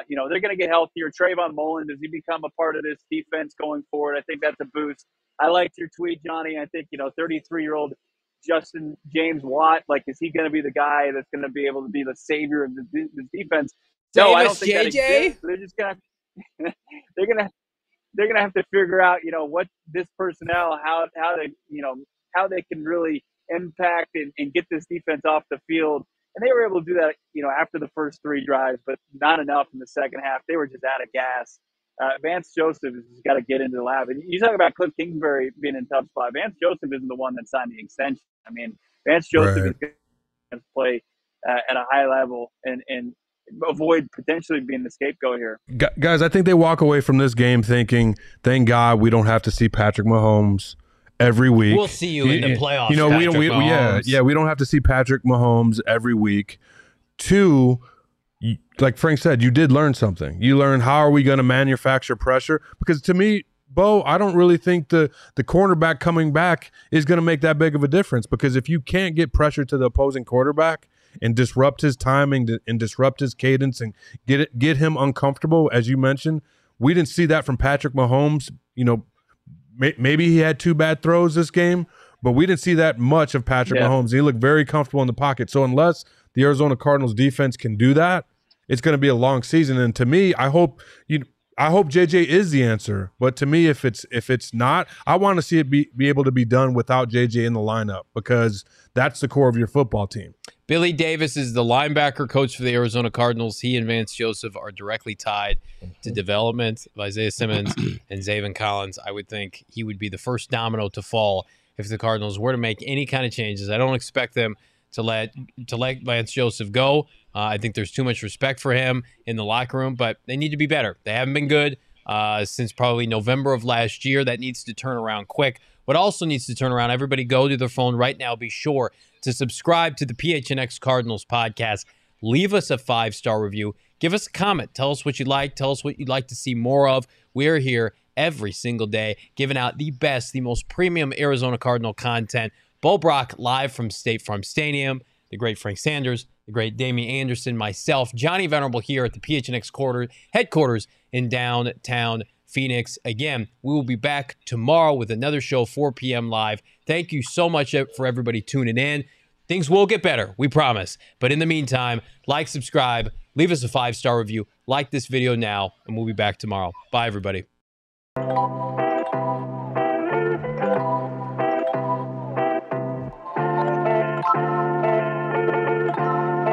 You know, they're going to get healthier. Trayvon Mullen, does he become a part of this defense going forward? I think that's a boost. I liked your tweet, Johnny. I think 33-year-old. James Watt, like, is he going to be the guy that's going to be able to be the savior of the defense? No, I don't think that exists. They're just going to they're going to have to figure out, what this personnel, how they can really impact and get this defense off the field. And they were able to do that, after the first 3 drives, but not enough in the second half. They were just out of gas. Vance Joseph has got to get into the lab. And you talk about Kliff Kingsbury being in tough spot. Vance Joseph isn't the one that signed the extension. I mean, Vance Joseph is going to play at a high level and avoid potentially being the scapegoat here. Guys, I think they walk away from this game thinking, thank God we don't have to see Patrick Mahomes every week. We'll see you in the playoffs. We don't have to see Patrick Mahomes every week. 2, like Frank said, you did learn something. You learned how are we going to manufacture pressure? Because to me, Bo, I don't really think the cornerback coming back is going to make that big of a difference, because if you can't get pressure to the opposing quarterback and disrupt his timing and disrupt his cadence and get him uncomfortable, as you mentioned, we didn't see that from Patrick Mahomes. Maybe he had 2 bad throws this game, but we didn't see that much of Patrick Mahomes. He looked very comfortable in the pocket. So unless the Arizona Cardinals defense can do that, it's going to be a long season. And to me, I hope JJ is the answer. But to me, if it's not, I want to see it be able to be done without JJ in the lineup, because that's the core of your football team. Billy Davis is the linebacker coach for the Arizona Cardinals. He and Vance Joseph are directly tied to development of Isaiah Simmons and Zaven Collins. I would think he would be the first domino to fall if the Cardinals were to make any kind of changes. I don't expect them to let Vance Joseph go. I think there's too much respect for him in the locker room, but they need to be better. They haven't been good since probably November of last year. That needs to turn around quick. What also needs to turn around, everybody go to their phone right now. Be sure to subscribe to the PHNX Cardinals podcast. Leave us a 5-star review. Give us a comment. Tell us what you like. Tell us what you'd like to see more of. We're here every single day giving out the best, the most premium Arizona Cardinal content. Bo Brock live from State Farm Stadium. the great Frank Sanders, the great Damian Anderson, myself, Johnny Venerable here at the PHNX headquarters in downtown Phoenix. Again, we will be back tomorrow with another show, 4 p.m. live. Thank you so much for everybody tuning in. Things will get better, we promise. But in the meantime, like, subscribe, leave us a 5-star review, like this video now, and we'll be back tomorrow. Bye, everybody.